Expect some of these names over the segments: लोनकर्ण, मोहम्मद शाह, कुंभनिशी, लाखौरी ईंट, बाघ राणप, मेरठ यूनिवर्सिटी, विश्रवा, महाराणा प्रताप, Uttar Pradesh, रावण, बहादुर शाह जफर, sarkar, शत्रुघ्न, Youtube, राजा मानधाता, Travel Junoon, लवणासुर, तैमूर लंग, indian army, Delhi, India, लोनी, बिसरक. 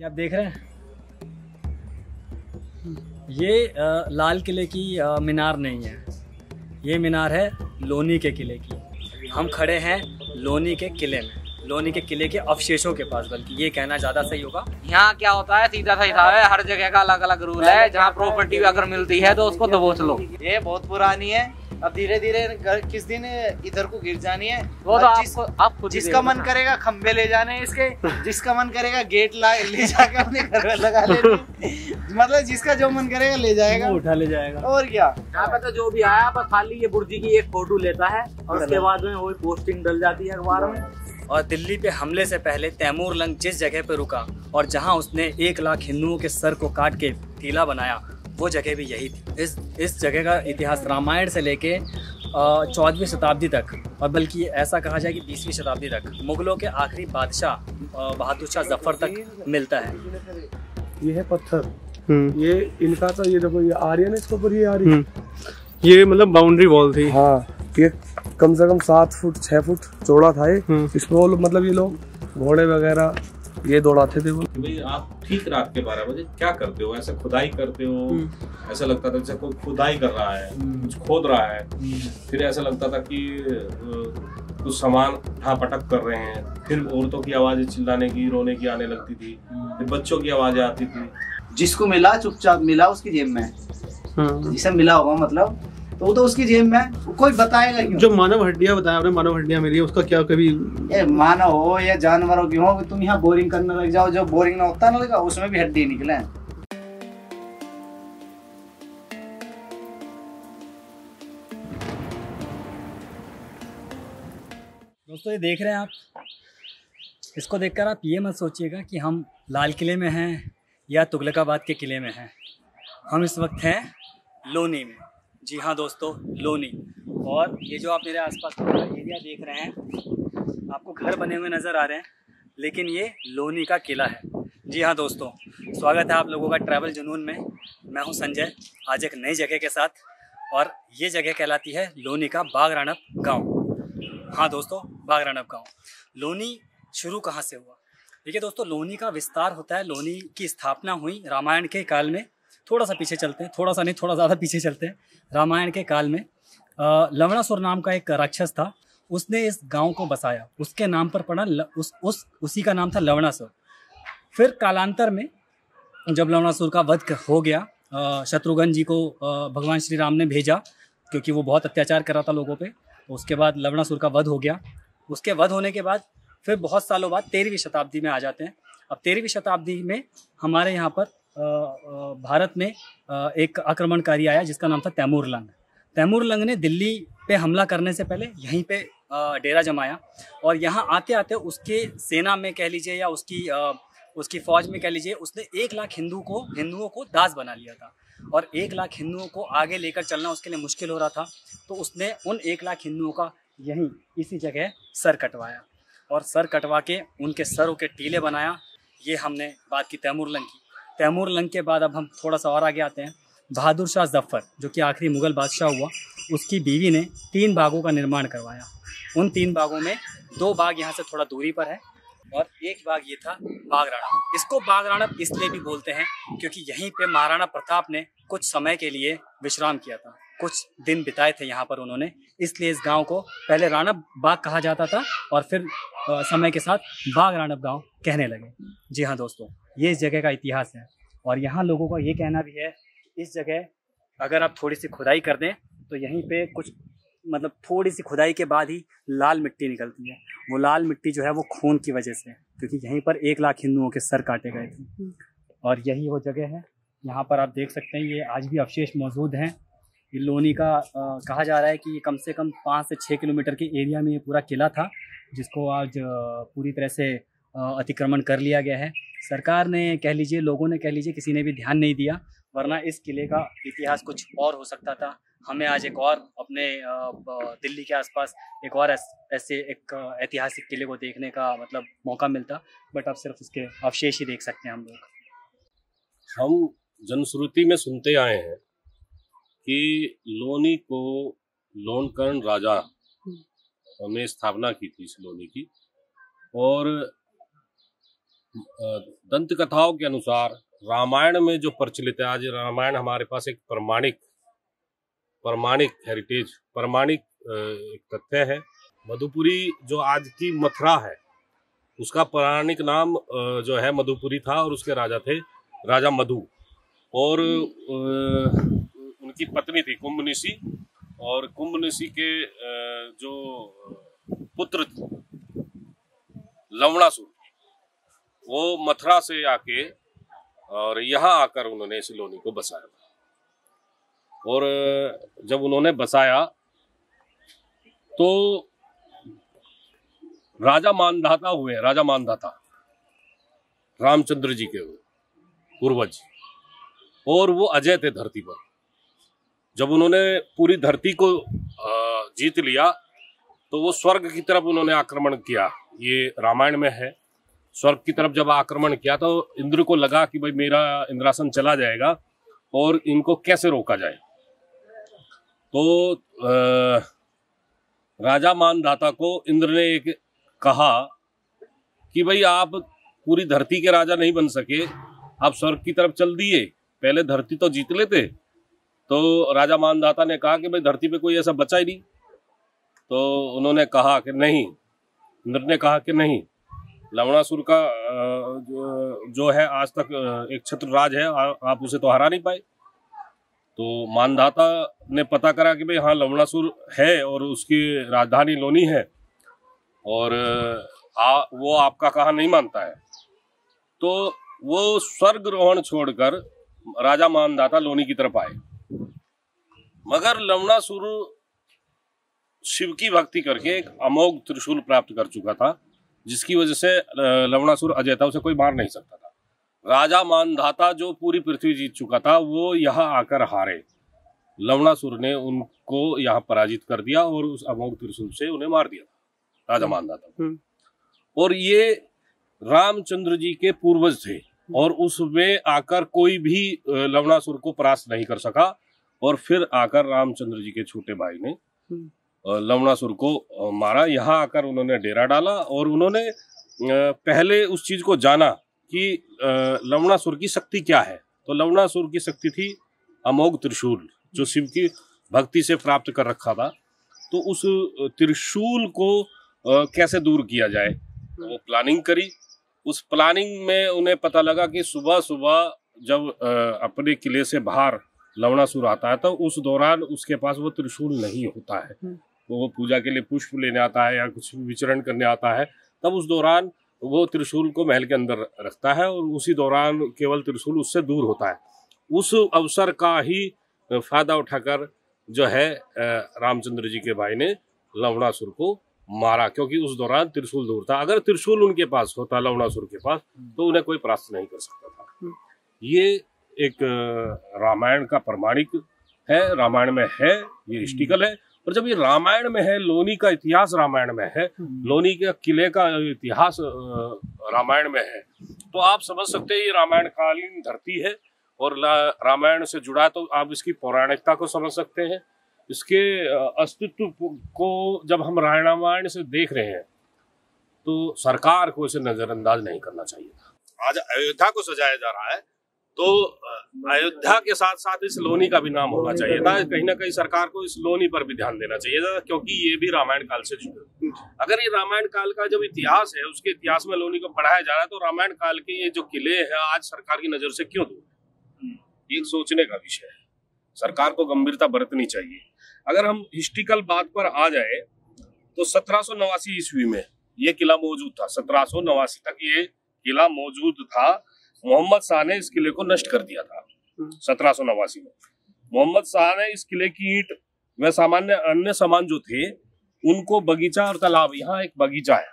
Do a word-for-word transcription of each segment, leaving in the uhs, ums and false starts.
ये आप देख रहे हैं, ये लाल किले की मीनार नहीं है, ये मीनार है लोनी के किले की। हम खड़े हैं लोनी के किले में, लोनी के किले के अवशेषों के पास, बल्कि ये कहना ज़्यादा सही होगा। यहाँ क्या होता है, सीधा सा हिसाब है, हर जगह का अलग अलग रूल है। जहाँ प्रॉपर्टी अगर मिलती है तो उसको दबोच लो। ये बहुत पुरानी है, अब धीरे धीरे किस दिन इधर को गिर जानी है। वो तो आपको, आप खुद जिसका मन करेगा खम्बे ले जाने इसके, जिसका मन करेगा गेट ला ले जाके अपने घर में लगा लेने, मतलब जिसका जो मन करेगा ले जाएगा, उठा ले जाएगा। और क्या, यहाँ पे तो जो भी आया बस खाली ये बुर्जी की एक फोटो लेता है और उसके बाद में वही पोस्टिंग डल जाती है अखबार में। और दिल्ली पे हमले से पहले तैमूर लंग जिस जगह पे रुका और जहाँ उसने एक लाख हिंदुओं के सर को काट के टीला बनाया, वो जगह भी यही थी। इस इस जगह का इतिहास रामायण से लेके चौदहवीं शताब्दी तक, और बल्कि ऐसा कहा जाए कि बीसवीं शताब्दी तक, मुगलों के आखिरी बादशाह बहादुर शाह जफर तक मिलता है। ये है पत्थर, ये इनका तो ये देखो, ये आ रही है ना, इसके ऊपर ये आ रही है, ये मतलब बाउंड्री वॉल थी। हाँ, ये कम से कम सात फुट छः फुट चौड़ा था ये। इसमें मतलब ये लोग घोड़े वगैरह ये दौड़ाते थे। वो भाई आप ठीक रात के बारह बजे क्या करते हो, ऐसा खुदाई करते हो, ऐसा लगता था जैसे कोई खुदाई कर रहा है, कुछ खोद रहा है। फिर ऐसा लगता था कि कुछ सामान उठा पटक कर रहे हैं। फिर औरतों की आवाजें चिल्लाने की, रोने की आने लगती थी। फिर बच्चों की आवाजें आती थी। जिसको मिला चुपचाप मिला उसकी जेब में, जिसे मिला होगा मतलब तो वो तो उसकी जेब में, कोई बताएगा क्यों? जो मानव हड्डियां बताया आपने, मानव हड्डियां मिली, उसका क्या कभी ए, मानव हो या जानवरों की हो, तुम यहाँ बोरिंग करने लग जाओ, जो बोरिंग ना होता ना लगा उसमें भी हड्डी निकले। दोस्तों ये देख रहे हैं आप, इसको देखकर आप ये मत सोचिएगा कि हम लाल किले में हैं या तुगलकाबाद के किले में हैं। हम इस वक्त हैं लोनी में। जी हाँ दोस्तों, लोनी। और ये जो आप मेरे आसपास का एरिया देख रहे हैं, आपको घर बने हुए नज़र आ रहे हैं, लेकिन ये लोनी का किला है। जी हाँ दोस्तों, स्वागत है आप लोगों का ट्रैवल जुनून में। मैं हूँ संजय, आज एक नई जगह के साथ, और ये जगह कहलाती है लोनी का बाघ राणप गाँव। हाँ दोस्तों, बाघ राणप गाँव। लोनी शुरू कहाँ से हुआ? देखिए दोस्तों, लोनी का विस्तार होता है, लोनी की स्थापना हुई रामायण के काल में। थोड़ा सा पीछे चलते हैं, थोड़ा सा नहीं थोड़ा ज़्यादा पीछे चलते हैं। रामायण के काल में लवणासुर नाम का एक राक्षस था, उसने इस गांव को बसाया, उसके नाम पर पड़ा उस उस उसी का नाम था लवणासुर। फिर कालांतर में जब लवणासुर का वध हो गया, शत्रुघ्न जी को भगवान श्री राम ने भेजा, क्योंकि वो बहुत अत्याचार कर रहा था लोगों पर। उसके बाद लवणासुर का वध हो गया। उसके वध होने के बाद फिर बहुत सालों बाद तेरहवीं शताब्दी में आ जाते हैं। अब तेरहवीं शताब्दी में हमारे यहाँ पर भारत में एक आक्रमणकारी आया जिसका नाम था तैमूर लंग। तैमूर लंग ने दिल्ली पे हमला करने से पहले यहीं पे डेरा जमाया, और यहाँ आते आते उसके सेना में कह लीजिए या उसकी उसकी फौज में कह लीजिए, उसने एक लाख हिंदू को हिंदुओं को दास बना लिया था। और एक लाख हिंदुओं को आगे लेकर चलना उसके लिए मुश्किल हो रहा था, तो उसने उन एक लाख हिंदुओं का यहीं इसी जगह सर कटवाया, और सर कटवा के उनके सरों के टीले बनाया। ये हमने बात की तैमूर लंग की। तैमूर लंग के बाद अब हम थोड़ा सा और आगे आते हैं। बहादुर शाह जफर, जो कि आखिरी मुग़ल बादशाह हुआ, उसकी बीवी ने तीन बागों का निर्माण करवाया। उन तीन बागों में दो बाग यहाँ से थोड़ा दूरी पर है, और एक बाग ये था बाघ राणप। इसको बाघ राणप इसलिए भी बोलते हैं क्योंकि यहीं पे महाराणा प्रताप ने कुछ समय के लिए विश्राम किया था, कुछ दिन बिताए थे यहाँ पर उन्होंने, इसलिए इस गाँव को पहले राणप बाग कहा जाता था, और फिर समय के साथ बाघ राणप गाँव कहने लगे। जी हाँ दोस्तों, ये इस जगह का इतिहास है। और यहाँ लोगों का ये कहना भी है, इस जगह अगर आप थोड़ी सी खुदाई कर दें तो यहीं पे कुछ मतलब थोड़ी सी खुदाई के बाद ही लाल मिट्टी निकलती है। वो लाल मिट्टी जो है वो खून की वजह से है, क्योंकि यहीं पर एक लाख हिंदुओं के सर काटे गए थे। और यही वो जगह है, यहाँ पर आप देख सकते हैं ये आज भी अवशेष मौजूद हैं। ये लोनी का आ, कहा जा रहा है कि कम से कम पाँच से छः किलोमीटर के एरिया में ये पूरा किला था, जिसको आज पूरी तरह से अतिक्रमण कर लिया गया है। सरकार ने कह लीजिए, लोगों ने कह लीजिए, किसी ने भी ध्यान नहीं दिया, वरना इस किले का इतिहास कुछ और हो सकता था। हमें आज एक और अपने दिल्ली के आसपास एक और ऐसे एक ऐतिहासिक किले को देखने का मतलब मौका मिलता, बट अब सिर्फ उसके अवशेष ही देख सकते हैं हम लोग। हम जनश्रुति में सुनते आए हैं कि लोनी को लोनकर्ण राजा ने स्थापना की थी, इस लोनी की। और दंत कथाओं के अनुसार रामायण में जो प्रचलित है, आज रामायण हमारे पास एक प्रमाणिक प्रमाणिक हेरिटेज प्रमाणिक एक तथ्य है। मधुपुरी जो आज की मथुरा है उसका पौराणिक नाम जो है मधुपुरी था और उसके राजा थे राजा मधु और उनकी पत्नी थी कुंभनिशी और कुंभनिशी के जो पुत्र लवणासुर वो मथुरा से आके और यहाँ आकर उन्होंने इस लोनी को बसाया और जब उन्होंने बसाया तो राजा मानधाता हुए, राजा मानधाता रामचंद्र जी के हुए पूर्वज और वो अजय थे धरती पर। जब उन्होंने पूरी धरती को जीत लिया तो वो स्वर्ग की तरफ उन्होंने आक्रमण किया, ये रामायण में है। स्वर्ग की तरफ जब आक्रमण किया तो इंद्र को लगा कि भाई मेरा इंद्रासन चला जाएगा और इनको कैसे रोका जाए। तो आ, राजा मानधाता को इंद्र ने एक कहा कि भाई आप पूरी धरती के राजा नहीं बन सके, आप स्वर्ग की तरफ चल दिए, पहले धरती तो जीत लेते। तो राजा मानधाता ने कहा कि भाई धरती पे कोई ऐसा बचा ही नहीं। तो उन्होंने कहा कि नहीं, इंद्र ने कहा कि नहीं, लवणासुर का जो, जो है आज तक एक क्षत्रराज है, आ, आप उसे तो हरा नहीं पाए। तो मानधाता ने पता करा कि भाई हाँ लवणासुर है और उसकी राजधानी लोनी है और आ, वो आपका कहा नहीं मानता है। तो वो स्वर्ग रोहण छोड़कर राजा मानधाता लोनी की तरफ आए, मगर लवणासुर शिव की भक्ति करके एक अमोघ त्रिशूल प्राप्त कर चुका था जिसकी वजह से लवणासुर अजय था, उसे कोई मार नहीं सकता था। राजा मानधाता जो पूरी पृथ्वी जीत चुका था वो यहाँ आकर हारे, लवणासुर ने उनको यहाँ पराजित कर दिया और उस अमोघ त्रिशूल से उन्हें मार दिया था राजा मानधाता। और ये रामचंद्र जी के पूर्वज थे और उसमें आकर कोई भी लवणासुर को परास्त नहीं कर सका और फिर आकर रामचंद्र जी के छोटे भाई ने लवणासुर को मारा। यहाँ आकर उन्होंने डेरा डाला और उन्होंने पहले उस चीज को जाना कि लवणासुर की शक्ति क्या है। तो लवणासुर की शक्ति थी अमोघ त्रिशूल जो शिव की भक्ति से प्राप्त कर रखा था। तो उस त्रिशूल को कैसे दूर किया जाए, वो प्लानिंग करी। उस प्लानिंग में उन्हें पता लगा कि सुबह सुबह जब अपने किले से बाहर लवणासुर आता है तो उस दौरान उसके पास वो त्रिशूल नहीं होता है, तो वो पूजा के लिए पुष्प लेने आता है या कुछ विचरण करने आता है, तब उस दौरान वो त्रिशूल को महल के अंदर रखता है और उसी दौरान केवल त्रिशूल उससे दूर होता है। उस अवसर का ही फायदा उठाकर जो है रामचंद्र जी के भाई ने लवणासुर को मारा, क्योंकि उस दौरान त्रिशूल दूर था। अगर त्रिशूल उनके पास होता लवणासुर के पास तो उन्हें कोई परास्त नहीं कर सकता था। ये एक रामायण का प्रमाणिक है, रामायण में है, ये हिस्ट्रिकल है। और जब ये रामायण में है, लोनी का इतिहास रामायण में है, लोनी के किले का इतिहास रामायण में है, तो आप समझ सकते हैं ये रामायणकालीन धरती है और रामायण से जुड़ा, तो आप इसकी पौराणिकता को समझ सकते हैं, इसके अस्तित्व को। जब हम रामायण से देख रहे हैं तो सरकार को इसे नजरअंदाज नहीं करना चाहिए। आज अयोध्या को सजाया जा रहा है तो अयोध्या के साथ साथ इस लोनी का भी नाम होना चाहिए था। कहीं ना कहीं सरकार को इस लोनी पर भी ध्यान देना चाहिए था क्योंकि ये भी रामायण काल से जुड़ा। अगर ये रामायण काल का जब इतिहास है, उसके इतिहास में लोनी को पढ़ाया जा रहा है, तो रामायण काल के ये जो किले हैं आज सरकार की नजर से क्यों दूर? ये सोचने का विषय है, सरकार को गंभीरता बरतनी चाहिए। अगर हम हिस्ट्रिकल बात पर आ जाए तो सत्रह सौ नवासी ईस्वी में ये किला मौजूद था। सत्रह सौ नवासी तक ये किला मौजूद था। मोहम्मद शाह ने इस किले को नष्ट कर दिया था सत्रह सौ नवासी में। मोहम्मद शाह ने इस किले की ईंट व सामान्य अन्य सामान जो थे उनको बगीचा और तालाब, यहाँ एक बगीचा है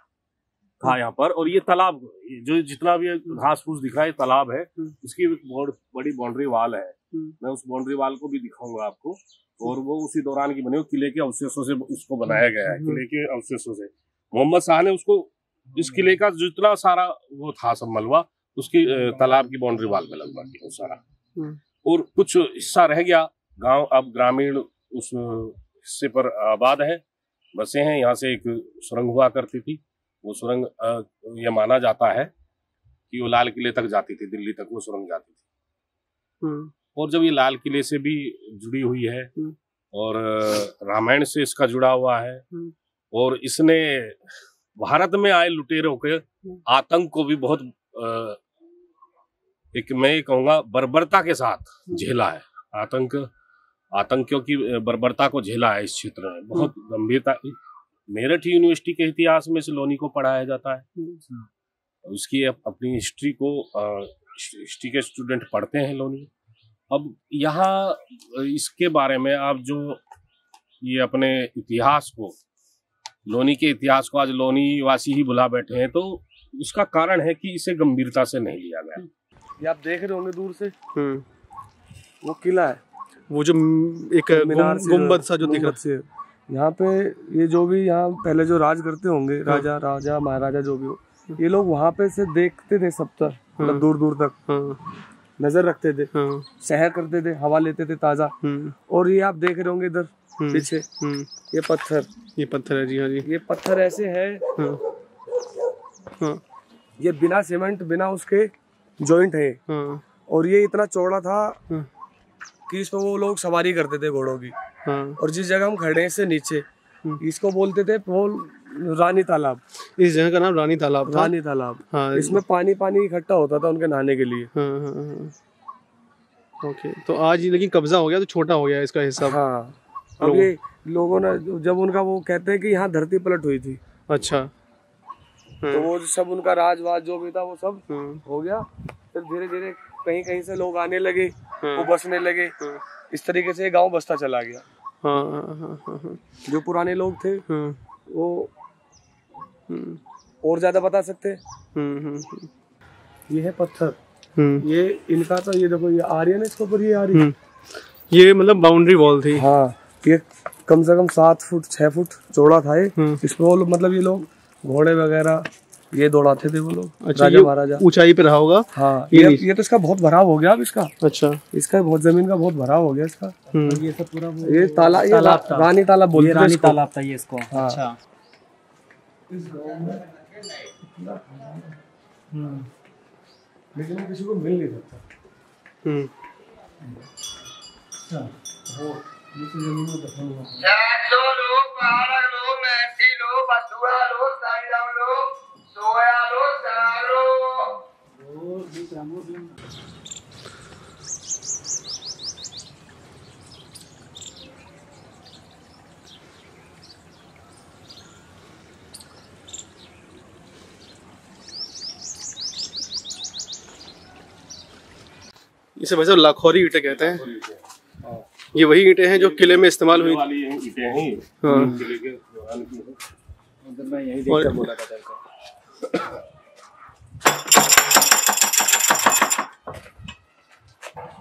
था यहाँ पर, और ये तालाब जो जितना भी घास फूस दिख रहा है तालाब है, इसकी बड़ी बाउंड्री वाल है, मैं उस बाउंड्री वाल को भी दिखाऊंगा आपको। और वो उसी दौरान की बनी, किले के अवशेषों से उसको बनाया गया है, किले के अवशेषों से। मोहम्मद शाह ने उसको, इस किले का जितना सारा वो था सब मलबा उसकी तालाब की बाउंड्री वाल में लगवा दिया सारा, और कुछ हिस्सा रह गया। गांव अब ग्रामीण उस हिस्से पर आबाद है, बसे हैं। यहाँ से एक सुरंग हुआ करती थी, वो सुरंग यह माना जाता है कि वो लाल किले तक जाती थी, दिल्ली तक वो सुरंग जाती थी। और जब ये लाल किले से भी जुड़ी हुई है और रामायण से इसका जुड़ा हुआ है और इसने भारत में आए लुटेरों के आतंक को भी बहुत एक मैं ये कहूँगा बर्बरता के साथ झेला है। आतंक आतंकियों की बर्बरता को झेला है इस क्षेत्र में बहुत गंभीरता। मेरठ यूनिवर्सिटी के इतिहास में लोनी को पढ़ाया जाता है, उसकी अपनी हिस्ट्री को हिस्ट्री के स्टूडेंट पढ़ते हैं लोनी। अब यहाँ इसके बारे में आप जो ये अपने इतिहास को लोनी के इतिहास को आज लोनी वासी ही बुला बैठे हैं, तो उसका कारण है कि इसे गंभीरता से नहीं लिया गया। ये आप देख रहे होंगे दूर से वो किला है, वो जो एक मीनार गुंबद सा जो दिख रहा है यहाँ पे। ये जो भी यहाँ पहले जो राज करते होंगे राजा राजा महाराजा जो भी हो, ये लोग वहाँ पे से देखते थे सप्तर मतलब दूर दूर तक नजर रखते थे, सहर करते थे, हवा लेते थे ताजा। और ये आप देख रहे होंगे इधर पीछे ये पत्थर ये पत्थर है जी, हाँ जी, ये पत्थर ऐसे है ये बिना सीमेंट बिना उसके जॉइंट है। और ये इतना चौड़ा था कि इसमें वो लोग सवारी करते थे घोड़ों की। और जिस जगह हम खड़े हैं से नीचे इसको बोलते थे वो रानी तालाब, इस जगह का नाम रानी तालाब था। रानी तालाब, हाँ, इसमें पानी पानी इकट्ठा होता था उनके नहाने के लिए। हाँ, हाँ, हाँ। ओके, तो आज ही लेकिन कब्जा हो गया तो छोटा हो गया इसका हिस्सा। हाँ, अब ये लोगों ने जब उनका वो कहते हैं कि यहाँ धरती पलट हुई थी, अच्छा, तो वो सब उनका राजवाज जो भी था वो सब हो गया। फिर धीरे धीरे कहीं कहीं से लोग आने लगे, वो बसने लगे, इस तरीके से गांव बसता चला गया। हाँ, हाँ, हाँ, हाँ। जो पुराने लोग थे वो और ज्यादा बता सकते। ये है पत्थर, ये इनका तो ये देखो ये आ रही है ना, इसके ऊपर ये आ रही है, ये मतलब बाउंड्री वॉल थी। हाँ, ये कम से कम सात फुट छह फुट चौड़ा था ये। इसमें वो मतलब ये लोग घोड़े वगैरह ये दौड़ाते थे वो लोग। अच्छा, राजा महाराजा ऊंचाई पे रहा होगा। हाँ, ये ये तो इसका बहुत भराव हो गया अब इसका। अच्छा, इसका बहुत जमीन का बहुत भराव हो गया इसका। ये सब पूरा ये तालाब तालाब रानी तालाब बोलते हैं, रानी तालाब था ये इसको। अच्छा, लेकिन किसी को मिल नहीं सकता। हम्म, इसे भाई साहब लाखौरी ईंटें कहते हैं। ये वही ईंटें हैं जो किले में इस्तेमाल हुई वाली ईंटें हैं। हाँ, किले के दौरान की है, मतलब मैं यही देखकर बोला था चल कर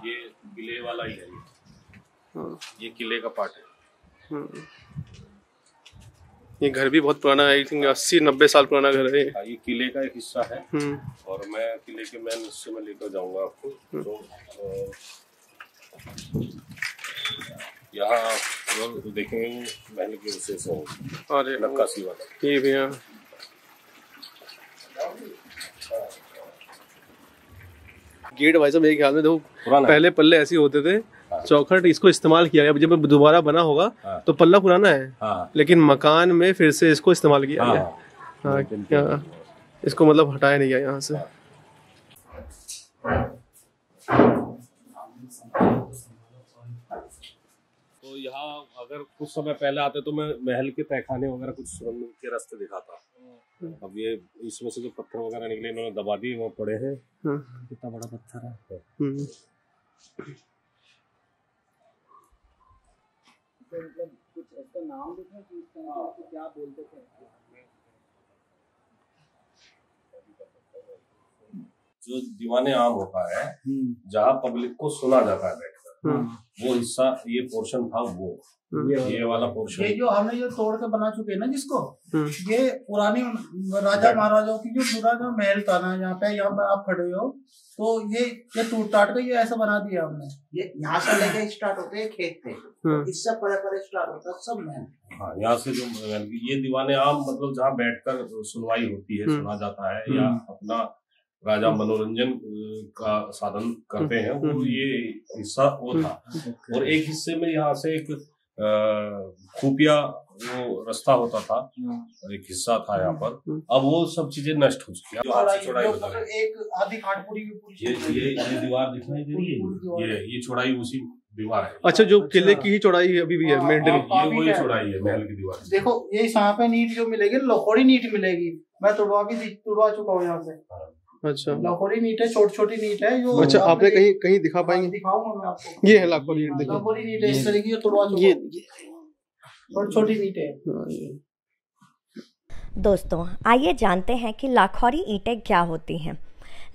ये किले वाला ही है। हाँ, ये किले का पार्ट है। ये घर भी बहुत पुराना है, आई थिंक अस्सी नब्बे साल पुराना घर है। ये किले का एक हिस्सा है और मैं किले के मेन हिस्से में लेकर जाऊंगा आपको। यहाँ देखेंगे महल के विशेष नक्काशी वाला ये भी है। गेट भाई साहब एक ख्याल में देखो, पहले पल्ले ऐसे होते थे। हाँ, चौखट इसको इस्तेमाल किया गया, जब दोबारा बना होगा। हाँ, तो पल्ला पुराना है। हाँ, लेकिन मकान में फिर से इसको इस्तेमाल किया गया। हाँ, क्या इसको मतलब हटाया नहीं गया यहाँ से। तो यहाँ अगर कुछ समय पहले आते तो मैं महल के तहखाने वगैरह कुछ सुरंग के रास्ते दिखाता। अब ये इसमें से जो पत्थर वगैरह निकले इन्होंने दबा दिए, वहाँ पड़े हैं। कितना बड़ा पत्थर है, कुछ इसका नाम लिखा कि इसको क्या बोलते थे। जो दीवाने आम होता है जहाँ पब्लिक को सुना जाता है, वो हिस्सा ये पोर्शन था, वो ये वाला पोर्शन ये जो हमने जो तोड़ के बना चुके हैं ना, जिसको ये पुरानी राजा महाराजाओं की जो पूरा जो महल था ना, यहाँ पे यहाँ पे आप खड़े हो तो ये ये टूट टाट के ये ऐसा बना दिया हमने। ये यहाँ से लेके स्टार्ट होते हैं खेत पे, इससे परे परे स्टार्ट होता सब महल। हाँ, यहाँ से जो महल ये दीवाने आम मतलब जहाँ बैठ कर सुनवाई होती है, सुना जाता है या अपना राजा मनोरंजन का साधन करते हैं, वो ये हिस्सा वो था। और एक हिस्से में यहाँ से एक खुफिया वो रास्ता होता था, एक हिस्सा था यहाँ पर। अब वो सब चीजें नष्ट हो चुकी है। एक आधी खाटपुरी की ये ये ये दीवार दिखाई दे रही है, ये ये चौड़ाई उसी दीवार है। अच्छा, जो किले की ही चौड़ाई अभी भी है, मेंटेन की वही चौड़ाई है महल की दीवार। देखो यही सांप है, नीट जो मिलेगी लखोड़ी नीट मिलेगी, मैं तुड़वा भी तुड़वा चुका हूँ यहाँ से। अच्छा, लाखोरी नीट है, छोटी छोटी नीट है जो। अच्छा, आपने कहीं कहीं दिखा पाएंगे? दिखाऊंगा मैं आपको। ये है लाखोरी नीट, देखिए लाखोरी नीट है इस तरह की, ये छोटी छोटी नीट है। दोस्तों आइए जानते हैं कि लाखौरी ईंटें क्या होती हैं।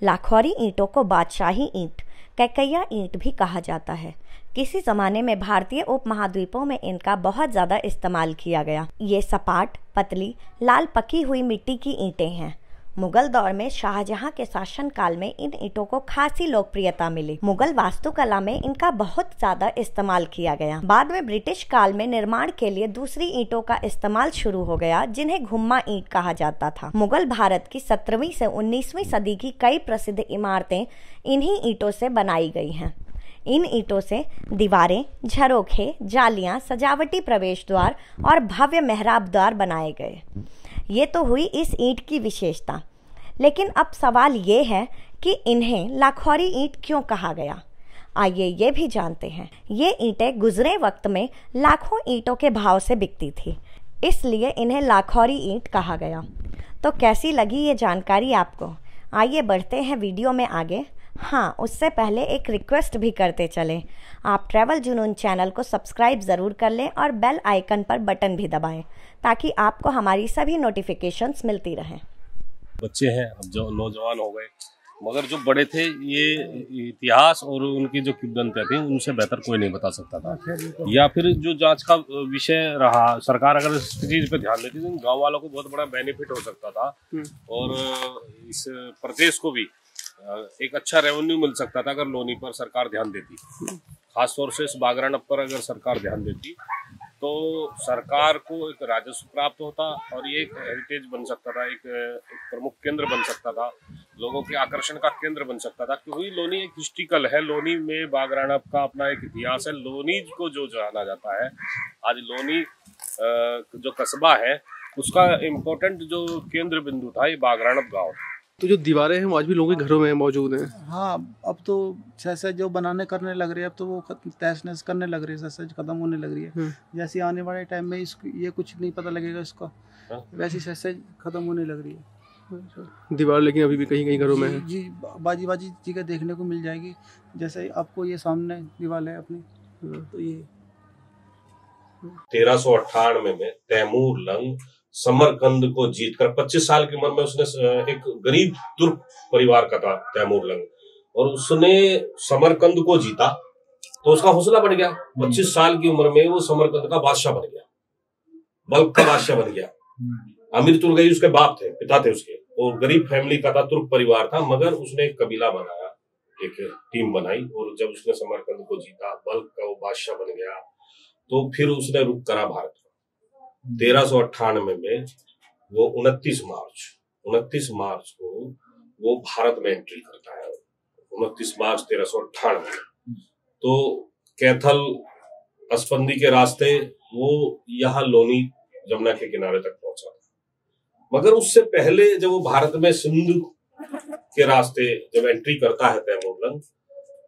लाखौरी ईंटों को बादशाही ईंट, कैकैया ईंट भी कहा जाता है। किसी ज़माने में भारतीय उपमहाद्वीपों में इनका बहुत ज़्यादा इस्तेमाल किया गया। ये सपाट, पतली, लाल पकी हुई मिट्टी की ईंटें हैं। मुगल दौर में शाहजहां के शासनकाल में इन ईंटों को खासी लोकप्रियता मिली। मुगल वास्तुकला में इनका बहुत ज्यादा इस्तेमाल किया गया। बाद में ब्रिटिश काल में निर्माण के लिए दूसरी ईंटों का इस्तेमाल शुरू हो गया, जिन्हें घुम्मा ईंट कहा जाता था। मुगल भारत की सत्रहवीं से उन्नीसवीं सदी की कई प्रसिद्ध इमारतें इन्हीं ईंटों से बनाई गई हैं। इन ईंटों से दीवारें, झरोखे, जालियां, सजावटी प्रवेश द्वार और भव्य मेहराब द्वार बनाए गए। ये तो हुई इस ईंट की विशेषता, लेकिन अब सवाल ये है कि इन्हें लाखौरी ईंट क्यों कहा गया। आइए ये भी जानते हैं। ये ईंटें गुजरे वक्त में लाखों ईंटों के भाव से बिकती थी, इसलिए इन्हें लाखौरी ईंट कहा गया। तो कैसी लगी ये जानकारी आपको? आइए बढ़ते हैं वीडियो में आगे। हाँ, उससे पहले एक रिक्वेस्ट भी करते चलें, आप ट्रैवल जुनून चैनल को सब्सक्राइब ज़रूर कर लें और बेल आइकन पर बटन भी दबाएं ताकि आपको हमारी सभी नोटिफिकेशंस मिलती रहें। बच्चे हैं अब जो नौजवान हो गए, मगर जो बड़े थे ये इतिहास और उनकी जो किंवदंतियां थी उनसे बेहतर कोई नहीं बता सकता था, या फिर जो जांच का विषय रहा। सरकार अगर इस चीज पर ध्यान देती तो गाँव वालों को बहुत बड़ा बेनिफिट हो सकता था और इस प्रदेश को भी एक अच्छा रेवेन्यू मिल सकता था अगर लोनी पर सरकार ध्यान देती, खासतौर से इस बाघ राणप पर अगर सरकार ध्यान देती तो सरकार को एक राजस्व प्राप्त होता और ये एक हेरिटेज बन सकता था, एक, एक प्रमुख केंद्र बन सकता था, लोगों के आकर्षण का केंद्र बन सकता था। क्योंकि लोनी एक हिस्ट्रिकल है, लोनी में बाघ राणप का अपना एक इतिहास है। लोनी को जो जाना जाता है, आज लोनी जो कस्बा है उसका इम्पोर्टेंट जो केंद्र बिंदु था ये बाघ राणप गाँव। तो जो दीवारें हैं वो आज भी लोगों के घरों में मौजूद हैं। हाँ, अब तो सच जो बनाने करने लग रहे हैं, अब तो वो तहस नहस करने लग रही है, सच खत्म होने लग रही है। जैसे आने वाले टाइम में इसको ये कुछ नहीं पता लगेगा इसका, वैसे सच खत्म होने लग रही है दीवार, लेकिन अभी भी कहीं कहीं घरों में है जी। बाजी बाजी जगह देखने को मिल जाएगी, जैसे आपको ये सामने दीवार है अपनी। तो ये तेरह सौ अट्ठानवे में तैमूर लंग समरकंद को जीतकर पच्चीस साल की उम्र में, उसने एक गरीब तुर्क परिवार का था तैमूर लंग, और उसने समरकंद को जीता तो उसका हौसला बढ़ गया। पच्चीस साल की उम्र में वो समरकंद का बादशाह बन गया, बल्ख का बादशाह बन गया। अमीर तुर्गई उसके बाप थे, पिता थे उसके, और गरीब फैमिली का था, तुर्क परिवार था, मगर उसने एक कबीला बनाया, एक टीम बनाई, और जब उसने समरकंद को जीता, बल्ख का वो बादशाह बन गया, तो फिर उसने रुख करा भारत। तेरह सौ अट्ठानवे में वो उनतीस मार्च उनतीस मार्च को वो भारत में एंट्री करता है। उनतीस मार्च तेरह सौ अट्ठानवे तो कैथल असफंदी के रास्ते वो यहाँ लोनी जमुना के किनारे तक पहुंचा था। मगर उससे पहले जब वो भारत में सिंधु के रास्ते जब एंट्री करता है तैमूर लंग,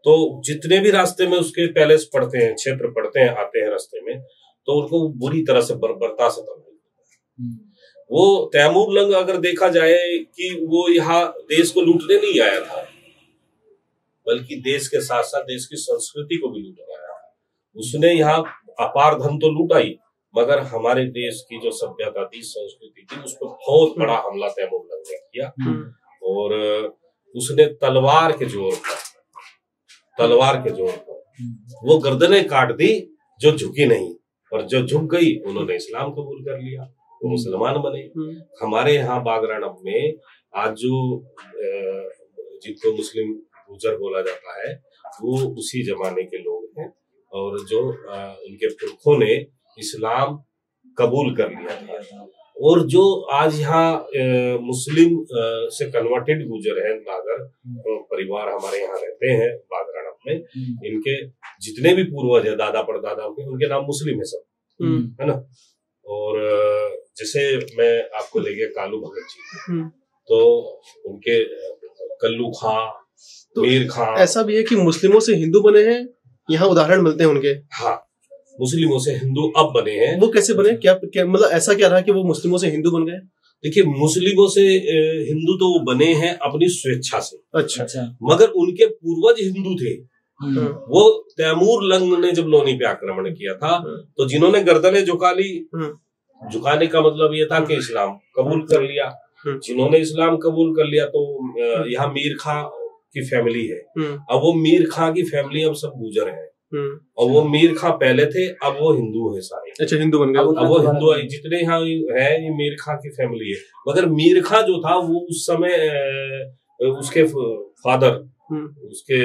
तो जितने भी रास्ते में उसके पैलेस पड़ते हैं, क्षेत्र पड़ते हैं, आते हैं रास्ते में, तो उनको बुरी तरह से बर्बरता से तबाह। वो तैमूर लंग अगर देखा जाए कि वो यहाँ देश को लूटने नहीं आया था, बल्कि देश के साथ साथ देश की संस्कृति को भी लूटने आया। उसने यहाँ अपार धन तो लूटा ही, मगर हमारे देश की जो सभ्यता थी, संस्कृति थी, उस पर बहुत बड़ा हमला तैमूर लंग ने किया। और उसने तलवार के जोर पर तलवार के जोर पर वो गर्दनें काट दी जो झुकी नहीं, और जो झुक गई उन्होंने इस्लाम कबूल कर लिया, वो मुसलमान बने। हमारे यहाँ बाघ राणप में आज जो जिनको मुस्लिम गुजर बोला जाता है वो उसी जमाने के लोग हैं, और जो इनके पुरखों ने इस्लाम कबूल कर लिया था और जो आज यहाँ मुस्लिम से कन्वर्टेड गुजर है, नागर परिवार हमारे यहाँ रहते हैं बाघ राणप में, इनके जितने भी पूर्वज है दादा परदादा के, उनके नाम मुस्लिम है सब, है ना। और जैसे मैं आपको ले गया कालू भगत जी, तो उनके कल्लू खां, मीर खां। ऐसा भी है कि मुस्लिमों से हिंदू बने हैं, यहाँ उदाहरण मिलते हैं उनके। हाँ, मुस्लिमों से हिंदू अब बने हैं। वो कैसे बने, क्या, क्या मतलब ऐसा क्या रहा कि वो मुस्लिमों से हिंदू बन गए? देखिए, मुस्लिमों से हिंदू तो वो बने हैं अपनी स्वेच्छा से। अच्छा, अच्छा। मगर उनके पूर्वज हिंदू थे। वो तैमूर लंग ने जब लोनी पे आक्रमण किया था, तो जिन्होंने गर्दने झुका ली, झुकाने का मतलब ये था कि इस्लाम कबूल कर लिया। जिन्होंने इस्लाम कबूल कर लिया, तो यहाँ मीर खां की फैमिली है। अब वो मीर खां की फैमिली अब सब गुजर है, और वो मीर खां पहले थे, अब वो हिंदू है सारे। अच्छा, हिंदू बन गए। अब वो हिंदू है, जितने यहाँ है ये मीर खां की फैमिली है। मगर मीर खां जो था वो उस समय, उसके फादर, उसके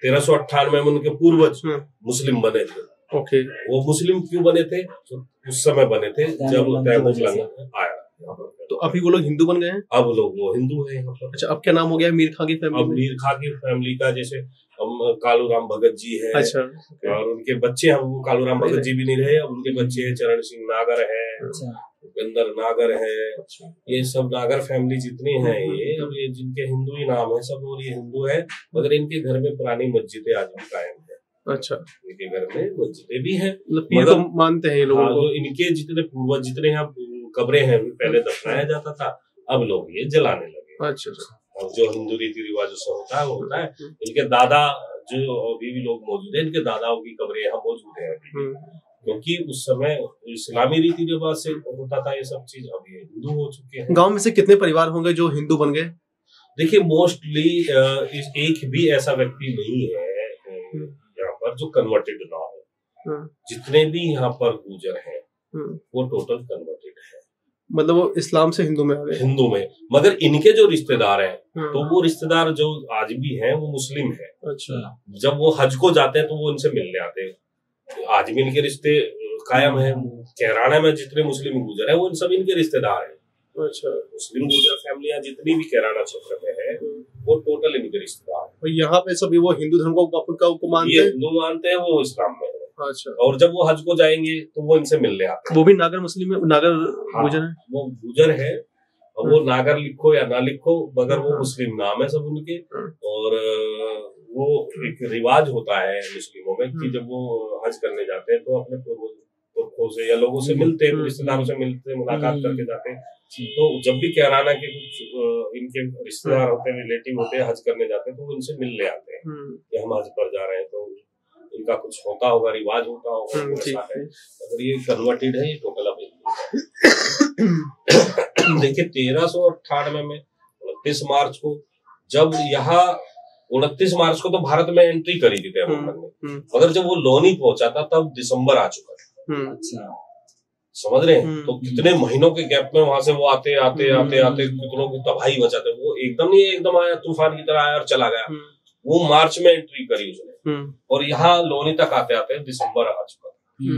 तेरह सौ अट्ठानवे में उनके पूर्वज मुस्लिम बने थे। ओके, वो मुस्लिम क्यों बने थे? उस समय बने थे जब तैमूर लंग आया। तो अभी वो लोग हिंदू बन गए हैं, अब लोग वो हिंदू है यहाँ पर। अच्छा, अब क्या नाम हो गया मीर खां की फैमिली? अब मीर खां की फैमिली का जैसे कालू राम भगत जी है। अच्छा, और उनके बच्चे हैं, वो कालू राम भगत जी भी नहीं रहे, अब उनके बच्चे हैं चरण सिंह नागर है, भूपेंद्र नागर है, ये सब नागर फैमिली जितनी है ये, अब ये जिनके हिंदू ही नाम है सब, और ये हिंदू है। मगर इनके घर में पुरानी मस्जिदें आज भी कायम है। अच्छा, इनके घर में मस्जिदें भी है, तो मानते हैं लोग। हाँ, इनके जितने पूर्वज, जितने यहाँ कब्रें हैं, पहले दफनाया जाता था, अब लोग ये जलाने लगे। अच्छा, और जो हिंदू रीति रिवाजों से होता है वो होता है। इनके दादा जो अभी भी लोग मौजूद है, इनके दादाओं की कब्रें यहाँ मौजूद है, क्योंकि उस समय इस्लामी रीति रिवाज से होता था ये सब चीज। अब ये हिंदू हो चुके हैं। गांव में से कितने परिवार होंगे जो हिंदू बन गए? देखिए, मोस्टली एक भी ऐसा व्यक्ति नहीं है यहाँ पर जो कन्वर्टेड ना हो। जितने भी यहाँ पर गुजर है वो टोटल कन्वर्टेड है, मतलब वो इस्लाम से हिंदू में आ गए। हिंदू में, मगर इनके जो रिश्तेदार हैं, तो वो रिश्तेदार जो आज भी हैं वो मुस्लिम हैं। अच्छा, जब वो हज को जाते हैं तो वो इनसे मिलने आते हैं। आज भी इनके रिश्ते कायम हैं। केराना में जितने मुस्लिम गुजर हैं वो इन सब इनके रिश्तेदार हैं। अच्छा, मुस्लिम गुजर फैमिलियां जितनी भी केराना क्षेत्र में है वो टोटल इनके रिश्तेदार हैं। यहाँ पे सभी वो हिंदू धर्म को मानते हैं, हिंदू मानते हैं, वो इस्लाम में। अच्छा, और जब वो हज को जाएंगे तो वो इनसे मिलने आते हैं। वो भी नागर मुस्लिम है, नागर गुजर है। वो गुजर है, और वो नागर लिखो या ना लिखो, मगर वो मुस्लिम नाम है सब उनके। और वो एक रिवाज होता है मुस्लिमों में कि जब वो हज करने जाते हैं तो अपने पुरखों से या लोगों से मिलते हैं, रिश्तेदारों से मिलते, मुलाकात करके जाते हैं। तो जब भी केराना के कुछ इनके रिश्तेदार होते हैं, रिलेटिव होते हैं, हज करने जाते हैं, तो उनसे मिलने आते हैं कि हम हज पर जा रहे हैं। तो इनका कुछ होता होगा, रिवाज होता होगा, ऐसा है। अगर ये कन्वर्टेड है, ये टोटल अब देखिए, तेरह सौ अट्ठानवे में उनतीस मार्च को, जब यहाँ उनतीस मार्च को तो भारत में एंट्री करी थी तैमूर ने, मगर जब वो लोनी पहुंचा था तब दिसंबर आ चुका था। अच्छा, समझ रहे हैं? तो कितने महीनों के गैप में वहां से वो आते आते आते आते कितनों की तबाही मचाते। वो एकदम नहीं एकदम आया, तूफान की तरह आया और चला गया। वो मार्च में एंट्री करी उसने, और यहाँ लोनी तक आते आते दिसंबर आ चुका था,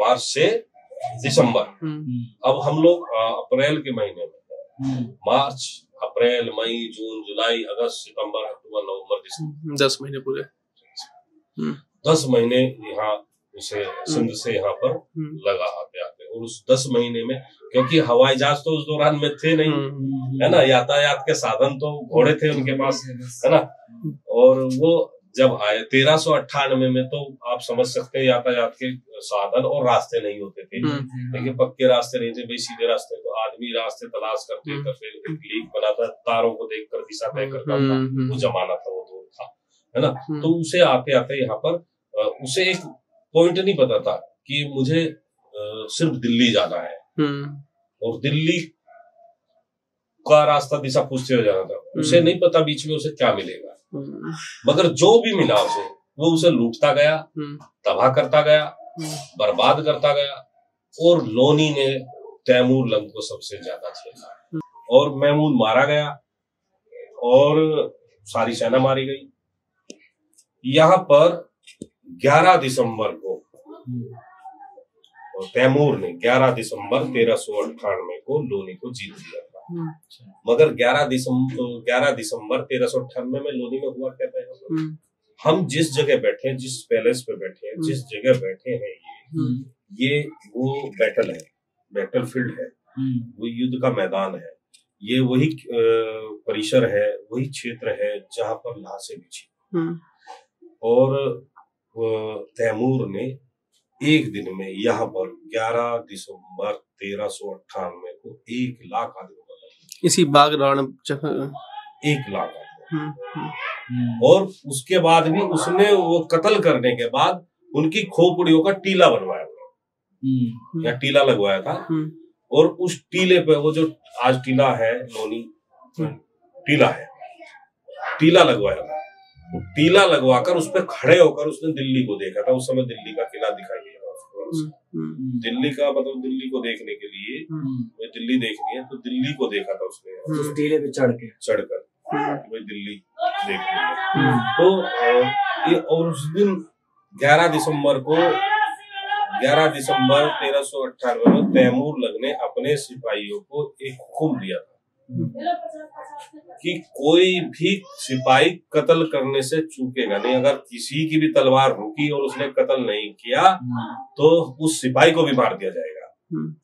मार्च से दिसंबर। अब हम लोग अप्रैल के महीने में, मार्च, अप्रैल, मई, जून, जुलाई, अगस्त, सितंबर, अक्टूबर, नवंबर, दिसंबर, दस महीने पूरे, दस महीने यहाँ उसे सिंध से यहाँ पर लगा आते आते। और उस दस महीने में, क्योंकि हवाई जहाज तो उस दौरान में थे नहीं, है ना, यातायात के साधन तो घोड़े थे उनके पास, है ना। और वो जब आए तेरह सौ अट्ठानवे में, तो आप समझ सकते हैं यातायात के साधन और रास्ते नहीं होते थे, लेकिन पक्के रास्ते नहीं थे भाई, सीधे रास्ते। तो आदमी रास्ते तलाश करते करते एक लीक बनाता, तारों को देख कर दिशा तय करता था, वो जमाना था, वो दौर था, है ना। तो उसे आते आते यहाँ पर उसे एक पॉइंट नहीं पता था कि मुझे सिर्फ दिल्ली जाना है, और दिल्ली का रास्ता दिशा पूछते हुए जाना था। उसे नहीं पता बीच में उसे क्या मिलेगा, मगर जो भी मिला उसे, वो उसे लूटता गया, तबाह करता गया, बर्बाद करता गया। और लोनी ने तैमूर लंग को सबसे ज्यादा झेला, और महमूद मारा गया, और सारी सेना मारी गई। यहाँ पर ग्यारह दिसंबर को और तैमूर ने ग्यारह दिसंबर तेरह सौ अट्ठानवे को लोनी को जीत लिया था। मगर ग्यारह दिसंबर तेरह सौ अट्ठानवे में लोनी में हुआ क्या था? हम जिस जगह बैठे हैं, जिस पैलेस पे बैठे हैं, जिस जगह बैठे हैं, ये ये वो बैटल है, बैटल फील्ड है, वो युद्ध का मैदान है, ये वही परिसर है, वही क्षेत्र है जहां पर लाशें बिछी। और तैमूर ने एक दिन में यहाँ पर ग्यारह दिसंबर तेरह सौ अट्ठानवे को एक लाख आदमी बदल, इसी बाघ राणप एक लाख आदमी। और उसके बाद भी उसने वो कत्ल करने के बाद उनकी खोपड़ियों का टीला बनवाया था या टीला लगवाया था। और उस टीले पे वो जो आज टीला है लोनी टीला है, टीला लगवाया था। टीला लगवाकर उस पर खड़े होकर उसने दिल्ली को देखा था। उस समय दिल्ली का किला दिखाई दिया था उसको, दिल्ली का मतलब दिल्ली को देखने के लिए, भाई दिल्ली देखनी है तो दिल्ली को देखा था उसने, उस टीले पे चढ़ के चढ़कर भाई दिल्ली देखनी है। तो ये, और उस दिन ग्यारह दिसंबर को ग्यारह दिसंबर तेरह सौ अट्ठानवे में तैमूर लंग ने अपने सिपाहियों को एक हुक्म दिया था कि कोई भी सिपाही कत्ल करने से चूकेगा नहीं। अगर किसी की भी तलवार रुकी और उसने कत्ल नहीं किया तो उस सिपाही को भी मार दिया जाएगा।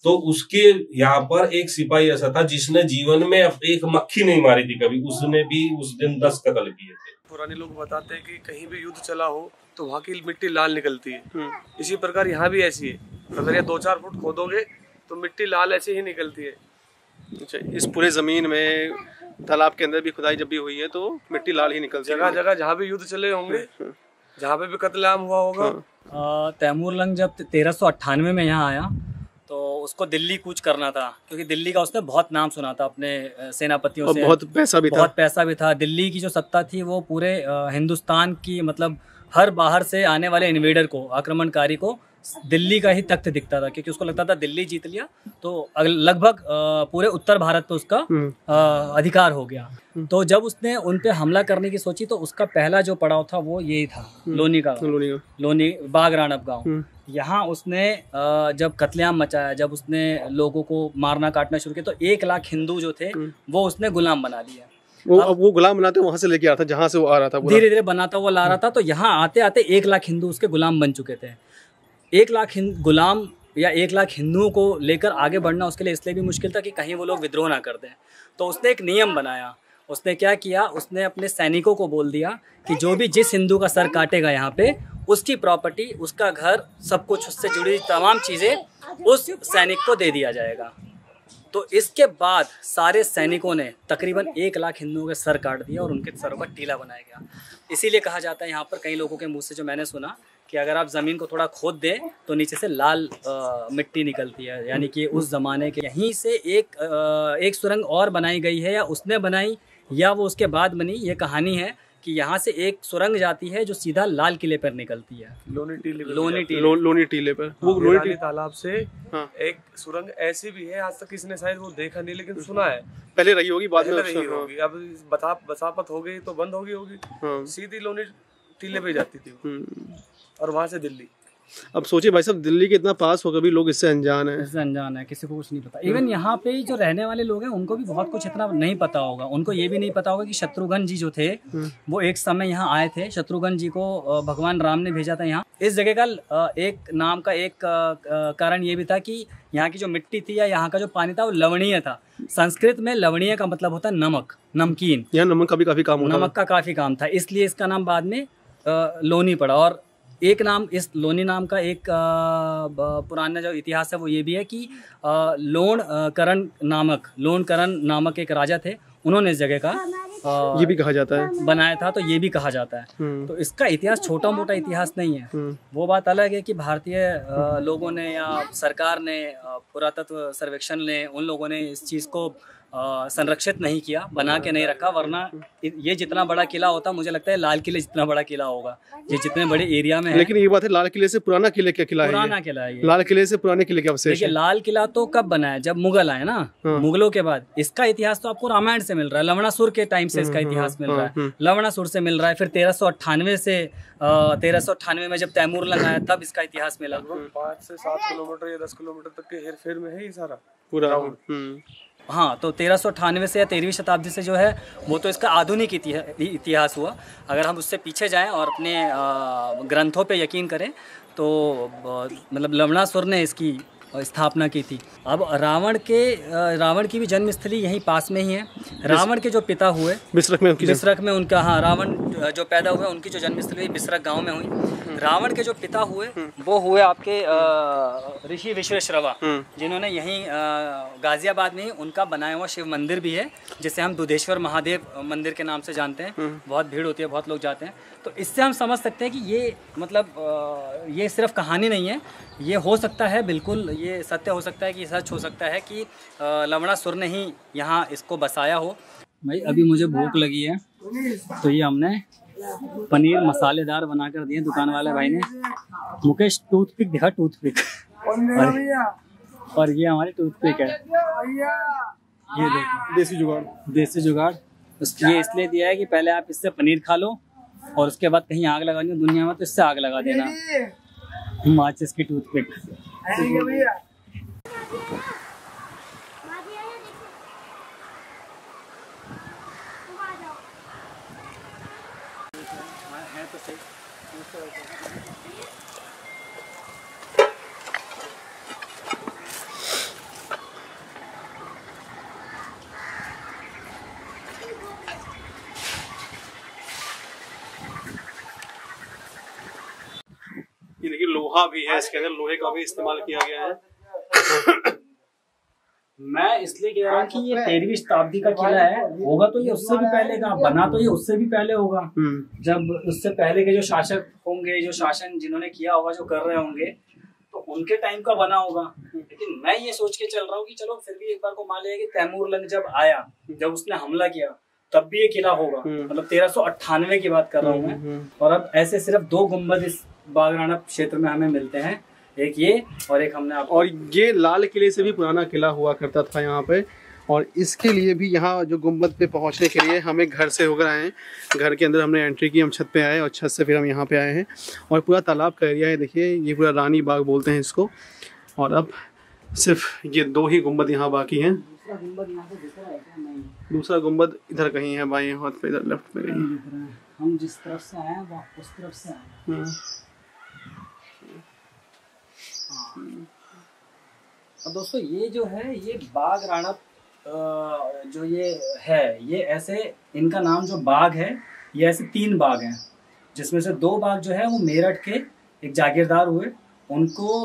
तो उसके यहाँ पर एक सिपाही ऐसा था जिसने जीवन में एक मक्खी नहीं मारी थी कभी, उसने भी उस दिन दस कत्ल किए थे। पुराने लोग बताते हैं कि कहीं भी युद्ध चला हो तो वहाँ की मिट्टी लाल निकलती है, इसी प्रकार यहाँ भी ऐसी है। अगर ये दो चार फुट खोदोगे तो मिट्टी लाल ऐसे ही निकलती है। अच्छा, इस पूरे जमीन में तालाब के अंदर भी खुदाई जब भी हुई है तो मिट्टी लाल ही निकल, जगह जगह जहाँ भी युद्ध चले होंगे, जहाँ पे भी कत्लेआम हुआ होगा। हाँ। तैमूर लंग जब तेरह सौ अट्ठानवे में यहाँ आया तो उसको दिल्ली कूच करना था, क्योंकि दिल्ली का उसने बहुत नाम सुना था अपने सेनापतियों से, बहुत पैसा भी था, बहुत पैसा भी था। दिल्ली की जो सत्ता थी वो पूरे हिंदुस्तान की, मतलब हर बाहर से आने वाले इन्वेडर को, आक्रमणकारी को दिल्ली का ही तख्त दिखता था, क्योंकि उसको लगता था दिल्ली जीत लिया तो लगभग पूरे उत्तर भारत पे उसका अधिकार हो गया। तो जब उसने उन पे हमला करने की सोची तो उसका पहला जो पड़ाव था वो यही था, लोनी का, लोनी बाघ राणप गाँव। यहाँ उसने जब कत्लेआम मचाया, जब उसने लोगों को मारना काटना शुरू किया तो एक लाख हिंदू जो थे वो उसने गुलाम बना लिया। वो अब वो गुलाम बनाते वहां से लेके आ रहा था, जहाँ से वो आ रहा था, धीरे धीरे बनाता वो ला रहा था। तो यहाँ आते आते एक लाख हिंदू उसके गुलाम बन चुके थे। एक लाख गुलाम या एक लाख हिंदुओं को लेकर आगे बढ़ना उसके लिए इसलिए भी मुश्किल था कि कहीं वो लोग विद्रोह ना कर दें। तो उसने एक नियम बनाया, उसने क्या किया, उसने अपने सैनिकों को बोल दिया कि जो भी जिस हिंदू का सर काटेगा यहाँ पे, उसकी प्रॉपर्टी, उसका घर, सब कुछ उससे जुड़ी तमाम चीज़ें उस सैनिक को दे दिया जाएगा। तो इसके बाद सारे सैनिकों ने तकरीबन एक लाख हिंदुओं के सर काट दिया और उनके सरों पर टीला बनाया गया। इसीलिए कहा जाता है यहाँ पर, कई लोगों के मुंह से जो मैंने सुना, कि अगर आप ज़मीन को थोड़ा खोद दें तो नीचे से लाल आ, मिट्टी निकलती है। यानी कि उस ज़माने के यहीं से एक आ, एक सुरंग और बनाई गई है, या उसने बनाई या वो उसके बाद बनी, ये कहानी है कि यहाँ से एक सुरंग जाती है जो सीधा लाल किले पर निकलती है, लोनी टीले पर, लोनी टीले, लो, लोनी टीले पर। वो लोनी टीले तालाब से एक सुरंग ऐसी भी है, आज तक किसी ने शायद वो देखा नहीं, लेकिन सुना है, पहले रही होगी, बाद में रही होगी, अब बता बसापत हो गई तो बंद हो गई होगी। सीधी लोनी टीले पे जाती थी और वहाँ से दिल्ली। अब सोचिए भाई साहब, दिल्ली के इतना पास होकर भी लोग इससे अनजान हैं, इससे अनजान है, किसी को कुछ नहीं पता। इवन यहाँ पे जो रहने वाले लोग हैं उनको भी बहुत कुछ इतना नहीं पता होगा। उनको ये भी नहीं पता होगा कि शत्रुघ्न जी जो थे वो एक समय यहाँ आए थे। शत्रुघ्न जी को भगवान राम ने भेजा था यहाँ। इस जगह का एक नाम का एक कारण ये भी था कि यहाँ की जो मिट्टी थी या यहाँ का जो पानी था वो लवणीय था। संस्कृत में लवणीय का मतलब होता है नमक, नमकीन, यहाँ नमक का भी काफी काम, नमक का काफी काम था, इसलिए इसका नाम बाद में लोनी पड़ा। और एक नाम इस लोनी नाम का एक पुराना जो इतिहास है वो ये भी है कि लोनकर्ण नामक लोनकर्ण नामक एक राजा थे, उन्होंने इस जगह का आ, ये भी कहा जाता है बनाया था। तो ये भी कहा जाता है। तो इसका इतिहास छोटा मोटा इतिहास नहीं है। वो बात अलग है कि भारतीय लोगों ने या सरकार ने, पुरातत्व सर्वेक्षण ने, उन लोगों ने इस चीज़ को संरक्षित नहीं किया, बना के नहीं रखा, वरना ये जितना बड़ा किला होता, मुझे लगता है लाल किले जितना बड़ा किला होगा, ये जितने बड़े एरिया में है। लेकिन ये बात है, लाल किले से पुराना किले क्या किला है? पुराना किला है। लाल किले से पुराने किले क्या अवशेष? लाल किला तो कब बनाया, जब मुगल आए ना, मुगलों के बाद। इसका इतिहास तो आपको रामायण से मिल रहा है, लवणासुर के टाइम से इसका इतिहास मिल रहा है, लवणासुर से मिल रहा है। फिर तेरह सौ अट्ठानवे से तेरह सौ अट्ठानवे में जब तैमूर लंग आया, तब इसका इतिहास मिला। पाँच से सात किलोमीटर या दस किलोमीटर तक के हेरफेर में है ये सारा पूरा। हाँ, तो तेरह सौ अट्ठानवे से या तेरहवीं शताब्दी से जो है वो तो इसका आधुनिक इतिहास हुआ। अगर हम उससे पीछे जाएं और अपने ग्रंथों पे यकीन करें तो मतलब लवणासुर ने इसकी स्थापना की थी। अब रावण के रावण की भी जन्मस्थली यहीं पास में ही है। रावण के जो पिता हुए बिसरक में, उनकी बिसरक में उनका, हाँ, रावण जो पैदा हुए उनकी जो जन्मस्थली बिसरक गांव में हुई। रावण के जो पिता हुए वो हुए आपके ऋषि विश्रवा, जिन्होंने यहीं गाजियाबाद में उनका बनाया हुआ शिव मंदिर भी है, जिसे हम दुधेश्वर महादेव मंदिर के नाम से जानते हैं। बहुत भीड़ होती है, बहुत लोग जाते हैं। तो इससे हम समझ सकते हैं कि ये मतलब ये सिर्फ कहानी नहीं है, ये हो सकता है, बिल्कुल ये सत्य हो सकता है, कि सच हो सकता है कि लवणासुर ने ही यहाँ इसको बसाया हो। भाई अभी मुझे भूख लगी है, तो ये हमने पनीर मसालेदार बना कर दिए दुकान वाले भाई ने। मुकेश टूथपिक दिखा, टूथपिक, और, और ये हमारी टूथपिक है। ये देखो देसी जुगाड़, देसी जुगाड़ ये इसलिए दिया है कि पहले आप इससे पनीर खा लो और उसके बाद कहीं आग लगानी हो दुनिया में तो इससे आग लगा देना। माचिस की टूथपिक। ये देखिए लोहा भी है इसके अंदर, लोहे का भी इस्तेमाल किया गया है। मैं इसलिए कह रहा हूँ कि ये तेरहवीं शताब्दी का किला है, होगा तो ये उससे भी पहले का, बना तो ये उससे भी पहले होगा। जब उससे पहले के जो शासक होंगे, जो शासन जिन्होंने किया होगा, जो कर रहे होंगे, तो उनके टाइम का बना होगा। लेकिन मैं ये सोच के चल रहा हूँ कि चलो फिर भी एक बार को मान लिया कि तैमूर लंग जब आया, जब उसने हमला किया, तब भी ये किला होगा। मतलब तेरह सौ अट्ठानवे की बात कर रहा हूँ मैं। और अब ऐसे सिर्फ दो गुम्बद इस बाघ राणप क्षेत्र में हमें मिलते हैं, एक ये और एक हमने आपको। और ये लाल किले से भी पुराना किला हुआ करता था यहाँ पे, और इसके लिए भी यहाँ जो गुम्बद पे पहुँचने के लिए हमें घर से होकर आए हैं। घर के अंदर हमने एंट्री की, हम छत पे आए और छत से फिर हम यहाँ पे आए हैं। और पूरा तालाब का एरिया है, देखिए ये पूरा रानी बाग बोलते हैं इसको। और अब सिर्फ ये दो ही गुम्बद यहाँ बाकी हैं। दूसरा गुम्बद इधर कहीं है, बाएं हाथ पे, इधर लेफ्ट में कहीं। हम जिस तरफ से आए हैं उस तरफ से आए हैं। और दोस्तों ये जो है ये बाघ राणप जो ये है, ये ऐसे इनका नाम जो बाघ है, ये ऐसे तीन बाघ हैं, जिसमें से दो बाघ जो है वो मेरठ के एक जागीरदार हुए। उनको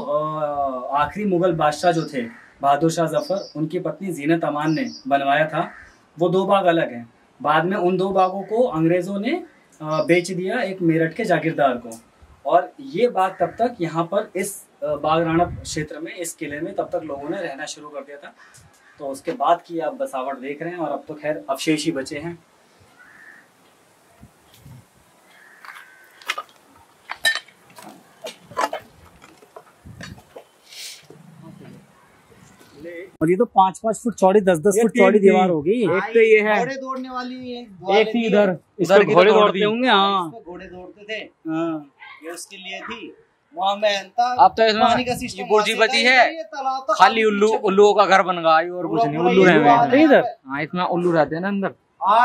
आखिरी मुगल बादशाह जो थे बहादुर शाह जफर, उनकी पत्नी जीनत अमान ने बनवाया था। वो दो बाघ अलग हैं। बाद में उन दो बाघों को अंग्रेज़ों ने बेच दिया एक मेरठ के जागीरदार को। और ये बाघ तब तक यहाँ पर इस बाघ राणप क्षेत्र में, इस किले में तब तक लोगों ने रहना शुरू कर दिया था। तो उसके बाद की आप बसावट देख रहे हैं, और अब तो खैर अवशेष ही बचे हैं। और ये तो पाँच पाँच फुट चौड़ी, दस दस फुट चौड़ी दीवार होगी। एक तो ये है घोड़े दौड़ने वाली, एक थी इधर, इधर घोड़े दौड़ते होंगे। हाँ, घोड़े दौड़ते थे, ये उसके लिए थी। अब तो इसमें बुर्जी बची है, खाली उल्लू उल्लुओं का घर बन गया, और कुछ नहीं। उल्लू रहते हैं इधर। हाँ, इसमें उल्लू रहते हैं ना अंदर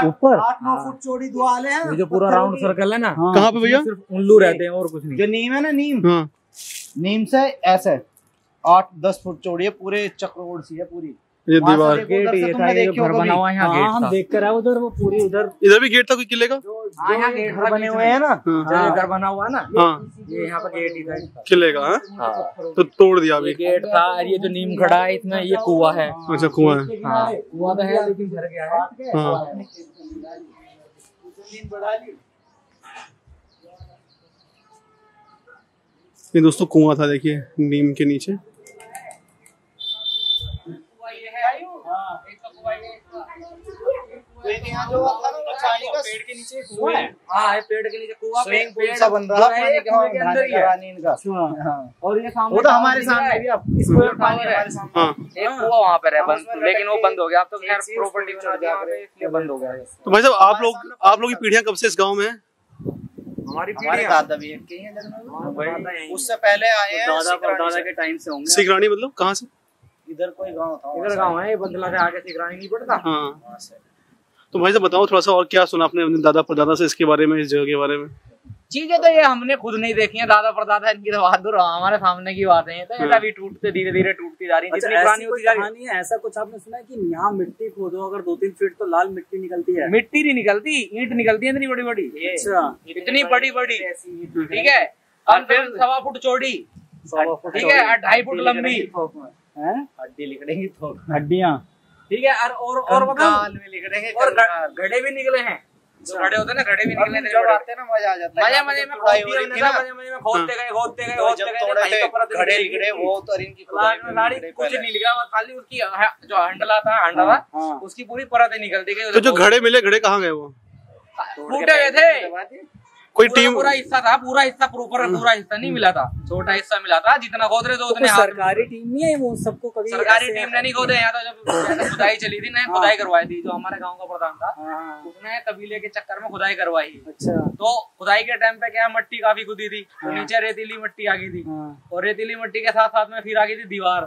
ऊपर। नौ फुट चौड़ी द्वाल है, जो पूरा राउंड सर्कल है ना। कहाँ पे भैया? सिर्फ उल्लू रहते हैं और कुछ नहीं। जो नीम है ना, नीम नीम से ऐसे आठ दस फुट चौड़ी है, पूरे चक्रोड़ सी है पूरी ये दीवार। गेट ये था, ये घर बना हुआ है यहाँ। गेट हम देख कर आए उधर, वो पूरी उधर। इधर भी गेट था कोई किले का। हाँ, यहाँ गेट बने हुए हैं ना, जहाँ घर बना हुआ है ना। हाँ, ये यहाँ पर गेट ही था किले का। हाँ, तो तोड़ दिया अभी। गेट था, ये जो नीम खड़ा है इसमें, ये कुआं है। अच्छा, कुआं है। हाँ, कुआं तो है लेकिन भर गया है। हाँ, ये दोस्तों कुआं था, देखिए नीम के नीचे। हाँ, पेड़ के नीचे कुआं, पेड़ सा बन रहा है और ये सामने हमारे सामने एक कुआं वहाँ पर है बंद, लेकिन वो बंद हो गया। आप तो खैर प्रॉपर्टी इसलिए बंद हो गया। तो भाई साहब आप लोग आप लोग की पीढ़ियाँ कब से इस गाँव में है? हमारी हमारे दादा भी हैं, उससे पहले आए हैं, दादा दादा के टाइम से होंगे। सिकरानी मतलब कहाँ से? इधर कोई गांव था, इधर गांव है, बंदला से आगे सिकरानी नहीं पड़ता। हाँ। तो भाई साहब बताओ थोड़ा सा और क्या सुना आपने अपने दादा परदादा से इसके बारे में, इस जगह के बारे में? चीजें तो ये हमने खुद नहीं देखी है, दादा परदादा इनकी तो बहादुर हमारे सामने की बातें हैं, तो अभी टूटते धीरे धीरे टूटती जा रही है। जितनी पुरानी होती जा रही है। ऐसा कुछ आपने सुना है कि यहाँ मिट्टी खोदो अगर दो तीन फीट तो लाल मिट्टी निकलती है? मिट्टी नहीं निकलती, ईंट निकलती है इतनी बड़ी बड़ी। अच्छा, इतनी बड़ी बड़ी? ठीक है। और फिर सवा फुट चौड़ी, ठीक है, ढाई फुट लंबी हड्डी निकलेंगी, हड्डियाँ, ठीक है। और और गड्ढे भी निकले हैं, खड़े होते ना, खड़े भी निकलने आते ना, मजा आ जाता है। मजे मजे में खोदते गए खोदते गए खोदते गए वो तो कुछ नहीं निकला, खाली उसकी जो हंडला था हंडा था उसकी पूरी परतें निकलती गई। तो जो घड़े मिले, घड़े कहाँ गए? वो टूटे गए थे, कोई टीम पूरा हिस्सा था, पूरा हिस्सा प्रॉपर पूरा हिस्सा नहीं मिला था, छोटा हिस्सा मिला था। जितना खोद रहे थे उतने सरकारी टीम नहीं है, वो सबको कभी सरकारी टीम ने नहीं खोदे। यहाँ तो जब खुदाई चली थी ना, खुदाई करवाई थी, जो हमारे गांव का प्रधान था उसने कबीले के चक्कर में खुदाई करवाई। अच्छा। तो खुदाई के टाइम पे क्या, मट्टी काफी खुदी थी, नीचे रेतीली मट्टी आ गई थी, और रेतीली मट्टी के साथ साथ में फिर आ गई थी दीवार।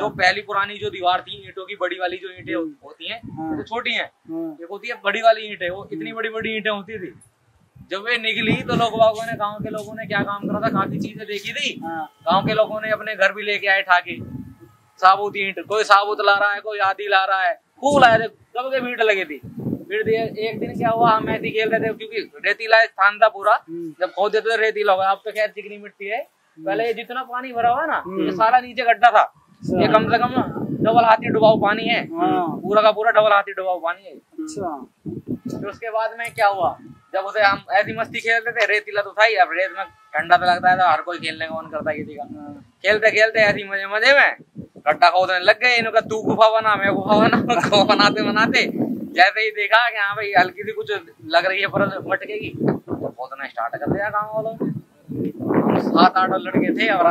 जो पहली पुरानी जो दीवार थी ईंटों की, बड़ी वाली जो ईंटें होती है वो छोटी है, एक होती है बड़ी वाली ईंटें, वो इतनी बड़ी बड़ी ईंटें होती थी। जब वे निकली तो लोग बागों ने, गांव के लोगों ने क्या काम करा था, काफी चीजें देखी थी। गांव के लोगों ने अपने घर भी लेके आए ठाके, साबुत ईंट, कोई साबुत ला रहा है, कोई आधी ला रहा है, खूब लाए थे, जब के भीड़ लगी थी। फिर एक दिन क्या हुआ, हम ऐसी खेल रहे थे, क्योंकि रेतीला स्थान था पूरा, जब खोद देते थे रेतीला हुआ। अब तो खैर चिकनी मिट्टी है, पहले जितना पानी भरा हुआ ना ये सारा नीचे गड्ढा था, ये कम से कम डबल हाथी डुबाऊ पानी है, पूरा का पूरा डबल हाथी डुबाऊ पानी है। उसके बाद में क्या हुआ, जब उसे हम ऐसी मस्ती खेलते थे, रेतीला तो था ही, अब रेत में ठंडा तो लगता है, तो हर कोई खेलने का मन करता है किसी का। खेलते खेलते ऐसी मजे मजे में गड्ढा खोदने लग गए, इनका तू गुफा बना मैं गुफा बना, गुफा बनाते बनाते जैसे ही देखा कि हाँ भाई हल्की सी कुछ लग रही है परत मटकेगी, तो खोदना स्टार्ट कर दिया गाँव वालों ने। सात आठ लड़के थे और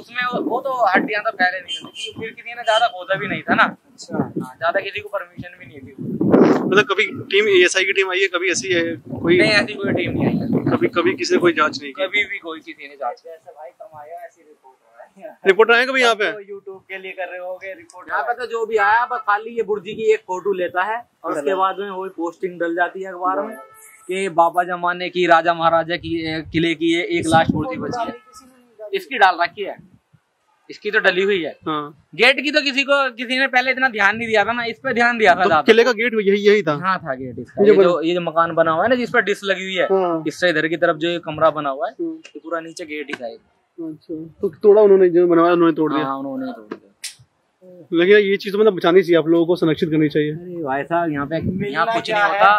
उसमें वो तो हड्डियां तो पहले निकलती, फिर किसी ने ज्यादा खोदा भी नहीं था ना, ज्यादा किसी को परमिशन भी नहीं थी। मतलब कभी टीम एएसआई की टीम आई है, कभी ऐसी है कोई? नहीं, ऐसी कोई टीम नहीं आई है। कभी कभी किसी ने कोई जांच नहीं की, कभी भी कोई किसी ने जांच नहीं। ऐसा भाई कमाया, ऐसी रिपोर्ट आया, रिपोर्ट आया कभी यहाँ पे? तो यूट्यूब के लिए कर रहे होगे रिपोर्ट यहाँ पे, तो जो भी आया बस खाली ये बुर्जी की एक फोटो लेता है और उसके बाद में वो पोस्टिंग डल जाती है अखबार में कि बाबा जमाने की, राजा महाराजा की, किले की है एक लाश बुर्जी बची है, इसकी डाल रखी है, इसकी तो डली हुई है। हाँ। गेट की तो किसी को किसी ने पहले इतना ध्यान नहीं दिया था ना, इस पे ध्यान दिया था। तो किले का गेट यही यही था? हाँ था गेट इसका। ये, ये जो ये जो मकान बना हुआ है ना, जिस पर डिश लगी हुई है। हाँ। इससे इधर की तरफ जो ये कमरा बना हुआ है, तो पूरा नीचे गेट ही था। अच्छा, तो तोड़ा उन्होंने, जो बनवाया उन्होंने तोड़ दिया? हाँ, उन्होंने तोड़ दिया। लेकिन ये चीज मतलब बचानी चाहिए, आप लोगों को संरक्षित करनी चाहिए। अरे भाई साहब, यहाँ पे यहाँ कुछ नहीं होता,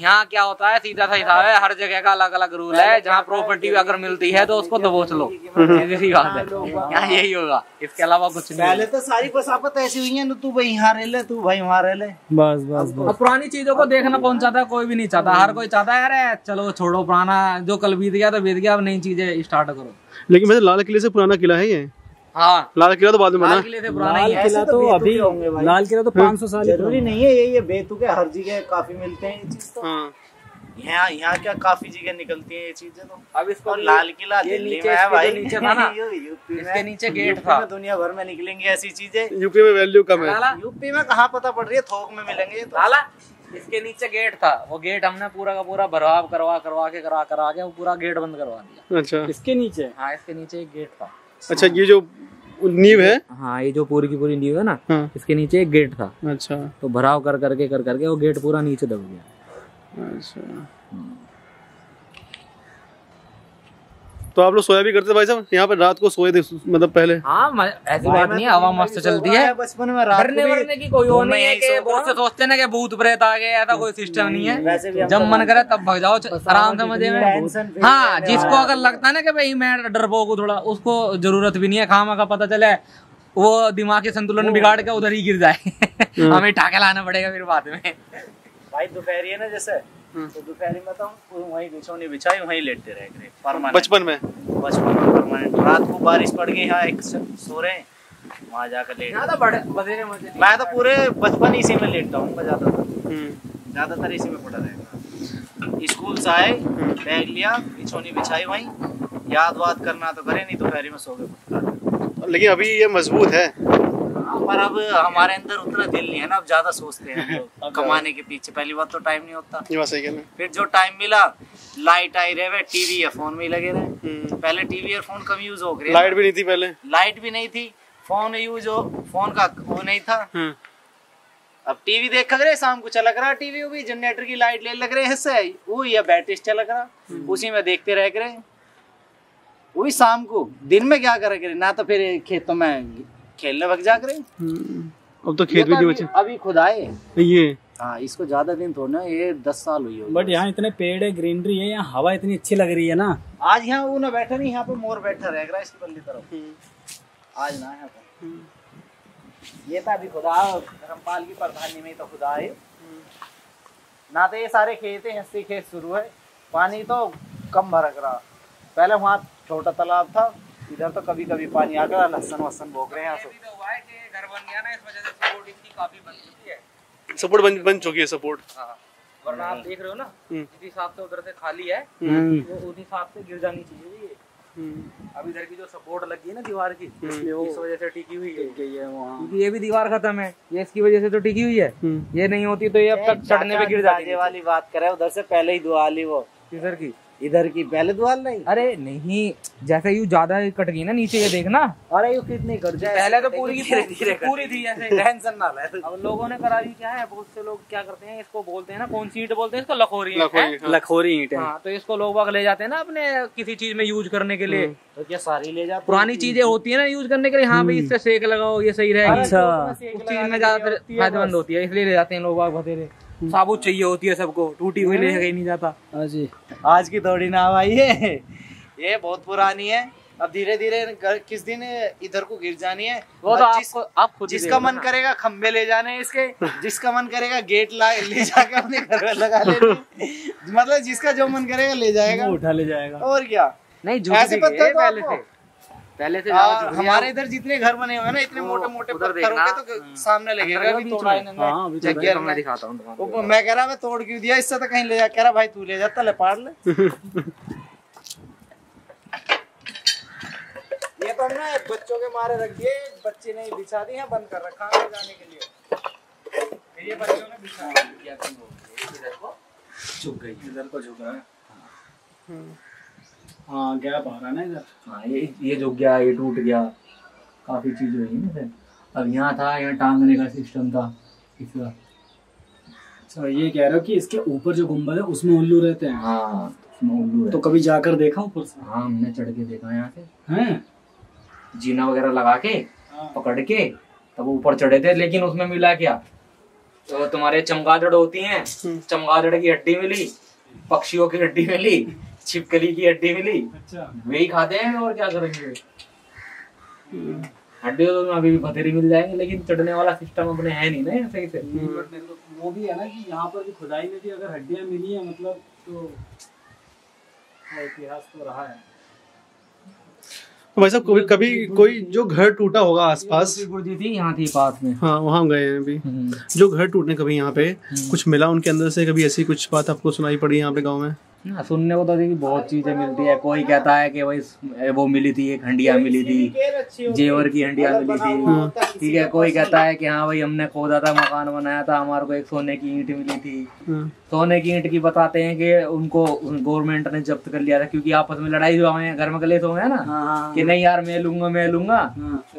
यहाँ क्या होता है सीधा सा हिसाब है, हर जगह का अलग अलग रूल है। जहाँ प्रॉपर्टी अगर मिलती है तो उसको दबोच लो, इसी बात है, यहाँ यही होगा, इसके अलावा कुछ नहीं। पहले तो सारी बसापत ऐसी हुई है, तू भाई यहाँ रह ले, तू भाई वहाँ रह ले, बस बस बस। पुरानी चीजों को देखना कौन चाहता है? कोई भी नहीं चाहता। हर कोई चाहता है यार चलो छोड़ो, पुराना जो कल बीत गया तो बीत गया, अब नई चीजें स्टार्ट करो। लेकिन मतलब लाल किले से पुराना किला है ये? हाँ, लाल किला तो बाद में बना। लाल किले से पुराना ही है। किला तो अभी होंगे भाई, लाल किला तो पाँच सौ साल। जरूरी नहीं है ये ये बेतुके, हर जगह काफी मिलते हैं ये चीज तो। हाँ। यहाँ यहाँ क्या काफी जगह निकलती है ये चीजें तो। अब इसको लाल किला दिल्ली में है भाई, नीचे था ना, इसके नीचे गेट था। दुनिया भर में निकलेंगे ऐसी चीजें, यूपी में वैल्यू कम है, यूपी में कहाँ पता पड़ रही है, थोक में मिलेंगे। इसके नीचे गेट था, वो गेट हमने पूरा का पूरा भराव करवा करवा के करा करा के वो पूरा गेट बंद करवा दिया। अच्छा, इसके नीचे? हाँ, इसके नीचे एक गेट था। अच्छा, ये जो नींव है? हाँ, ये जो पूरी की पूरी नींव है ना। हाँ। इसके नीचे एक गेट था। अच्छा, तो भराव कर करके कर करके वो गेट पूरा नीचे दब गया। अच्छा, तो आप लोग सोया भी करते भाई साहब यहाँ पर? रात को सोए थे मतलब पहले? हाँ, ऐसी बात नहीं है, हवा मस्त चलती है बचपन में, डरने वरने की कोई वो नहीं है कि बहुत से सोचते ना कि भूत प्रेत आ गए, ऐसा कोई सिस्टम नहीं है। जब मन करे तब भग जाओ आराम से मजे में। हाँ, जिसको अगर लगता है ना कि भाई मैं डरपोक हूँ थोड़ा, उसको जरूरत भी नहीं है, खामा का पता चले वो दिमागी संतुलन बिगाड़ के उधर ही गिर जाए, हमें ठाके लाना पड़ेगा फिर बाद में। भाई दोपहर है ना जैसे, तो दोपहर में था वहीं बिछौनी बिछाई, वहीं लेटते रह गए बचपन में बचपन में परमानेंट। रात को बारिश पड़ गई, यहाँ एक सो रहे हैं, वहाँ जाकर लेट था। मैं तो पूरे बचपन इसी में लेटता हूँ, बजाता था ज्यादातर इसी में पड़ा रहेगा। स्कूल से आए, बैग लिया, बिछौनी बिछाई, वहीं याद वाद करना तो करे, नहीं तो दोपहरी में सो गए। लेकिन अभी ये मजबूत है, पर अब हमारे अंदर उतना दिल नहीं है ना, अब ज्यादा सोचते हैं तो कमाने के पीछे। पहली बात तो टाइम नहीं होता, फिर जो टाइम मिला लाइट आई रहे, टीवी या फोन में ही लगे रहे। पहले टीवी और फोन कम यूज हो गए, लाइट भी नहीं थी, पहले लाइट भी नहीं थी, फोन यूज हो, फोन का वो नहीं था। अब टीवी देखा करे, शाम को चला करा टीवी, भी जनरेटर की लाइट ले लग रहे हिस्से वो या बैटरी चला करा, उसी में देखते रह करे वही शाम को। दिन में क्या करा करे ना, तो फिर खेतों में खेलने भग जा करे। अब तो खेत भी बचे, अभी खुदाए ये हाँ, इसको ज्यादा दिन थोड़ा, ये दस साल हुई है। बट यहाँ इतने पेड़ है, ग्रीनरी है, यहाँ हवा इतनी अच्छी लग रही है ना। आज यहाँ वो ना बैठा नहीं, यहाँ पे मोर बैठा रह रहा है इसकी बल्ली तरफ, आज ना है पर। ये था अभी खुदा धर्मपाल की प्रधानी में, तो खुदा है ना, तो ये सारे खेत हैं, हस्सी खेत शुरू है। पानी तो कम भरक रहा, पहले वहाँ छोटा तालाब था, इधर तो कभी कभी पानी आ गया, लहसन वसन भोग रहे हैं। घर बन गया ना, इस वजह से सपोर्ट इसकी काफी बन चुकी है, सपोर्ट बन बन चुकी है सपोर्ट। हाँ, वरना आप देख रहे हो ना, जिस हिसाब से उधर से खाली है वो उस हिसाब से गिर जानी चाहिए। अब इधर की जो सपोर्ट लगी है ना दीवार की, इस वजह से टिकी हुई है, क्योंकि ये भी दीवार खत्म है, ये इसकी वजह से तो टिकी हुई है। ये नहीं होती तो ये अब तक चढ़ने पे गिर जाती है। वाली बात करे, उधर से पहले ही दुआ ली वो, इधर की इधर की पहले दुआल नहीं, अरे नहीं जैसे यू ज्यादा कट गई ना नीचे, ये देखना, अरे यू कितनी कट जाए, पहले तो पूरी की पूरी थी जैसे, टेंशन ना ले। अब लोगों ने करा दी क्या है, बहुत से लोग क्या करते हैं, इसको बोलते हैं ना, कौन सी ईंट बोलते हैं इसको, लखोरी ईंट, लखोरी ईंट। हाँ, तो इसको लोग वाग ले जाते हैं ना अपने किसी चीज में यूज करने के लिए, तो क्या सारी ले जाते, पुरानी चीजें होती है ना यूज करने के लिए। हाँ भाई, इससे सेक लगाओ ये सही रहेगा, चीज में ज्यादातर फायदेमंद होती है, इसलिए ले जाते हैं लोग वाग बतेरे। साबुत चाहिए होती है सबको, टूटी हुई ले नहीं जाता। जी आज की थोड़ी ना भाई है, ये बहुत पुरानी है, अब धीरे धीरे किस दिन इधर को गिर जानी है। वो तो आपको, आप खुद जिसका मन करेगा खम्बे ले जाने इसके, जिसका मन करेगा गेट ला ले जाके अपने घर में लगा लेने, मतलब जिसका जो मन करेगा ले जाएगा, उठा ले जाएगा, और क्या। नहीं ऐसे पत्थर पहले थे, पहले से हमारे इधर जितने घर बने हुए हैं ना, इतने मोटे मोटे पत्थरों के तो सामने लगेगा भी तोड़ा इन्होंने, जगह मैं दिखाता हूं। मैं कह रहा मैं तोड़ क्यों दिया, इससे तो कहीं ले जा, कह रहा भाई तू ले जाता ले, पाड़ ले। ये तो हमने बच्चों के मारे रख दिए, बच्चे नहीं बिछा दी है, बंद कर रखा है जाने के लिए, ये बच्चों ने बिछा दिया, इधर को झुक गई, इधर को झुक गए। हाँ, गैप आ रहा ना इधर। हाँ, ये ये झुक गया, ये टूट गया, काफी चीज हुई ना। अब यहाँ था, यहाँ टांगने का सिस्टम था इसका। अच्छा, ये कह रहे हो कि इसके ऊपर जो गुंबद है उसमें उल्लू रहते हैं। हाँ, उसमें उल्लू है। तो कभी जाकर देखा ऊपर से? हाँ, हमने चढ़ के देखा यहाँ से, हैं जीना वगैरह लगा के पकड़ के तब ऊपर चढ़े थे। लेकिन उसमें मिला क्या, तो तुम्हारे चमगादड़ होती है, चमगादड़ की हड्डी मिली, पक्षियों की हड्डी मिली, छिपकली की हड्डी मिली। अच्छा, वही खाते हैं और क्या करेंगे। हड्डी तो अभी भी बथेरी मिल जाएंगे, लेकिन चढ़ने वाला सिस्टम अपने है नहीं ना यहाँ सही से। वो भी है ना कि यहाँ पर भी खुदाई में भी अगर हड्डियाँ मिली है, मतलब तो इतिहास तो रहा है। भाई साहब, कभी कभी कोई जो घर टूटा होगा आसपास, गुर्दी थी यहाँ थी पास में। हाँ, वहाँ गए हैं अभी, जो घर टूटने कभी यहाँ पे कुछ मिला उनके अंदर से, कभी ऐसी कुछ बात आपको सुनाई पड़ी यहाँ पे गाँव में? ना, सुनने को तो देखिए बहुत चीजें मिलती है। कोई कहता है कि भाई वो मिली थी, एक हंडिया मिली थी, जेवर की हंडिया मिली थी, ठीक है। कोई कहता है कि हाँ भाई हमने खोदा था, मकान बनाया था, हमारे को एक सोने की ईंट मिली थी। सोने की ईंट की बताते हैं कि उनको गवर्नमेंट ने जब्त कर लिया था, क्योंकि आपस में लड़ाई हुआ है, घर में कलेश हो गया ना, कि नहीं यार मैं लूंगा मैं लूंगा,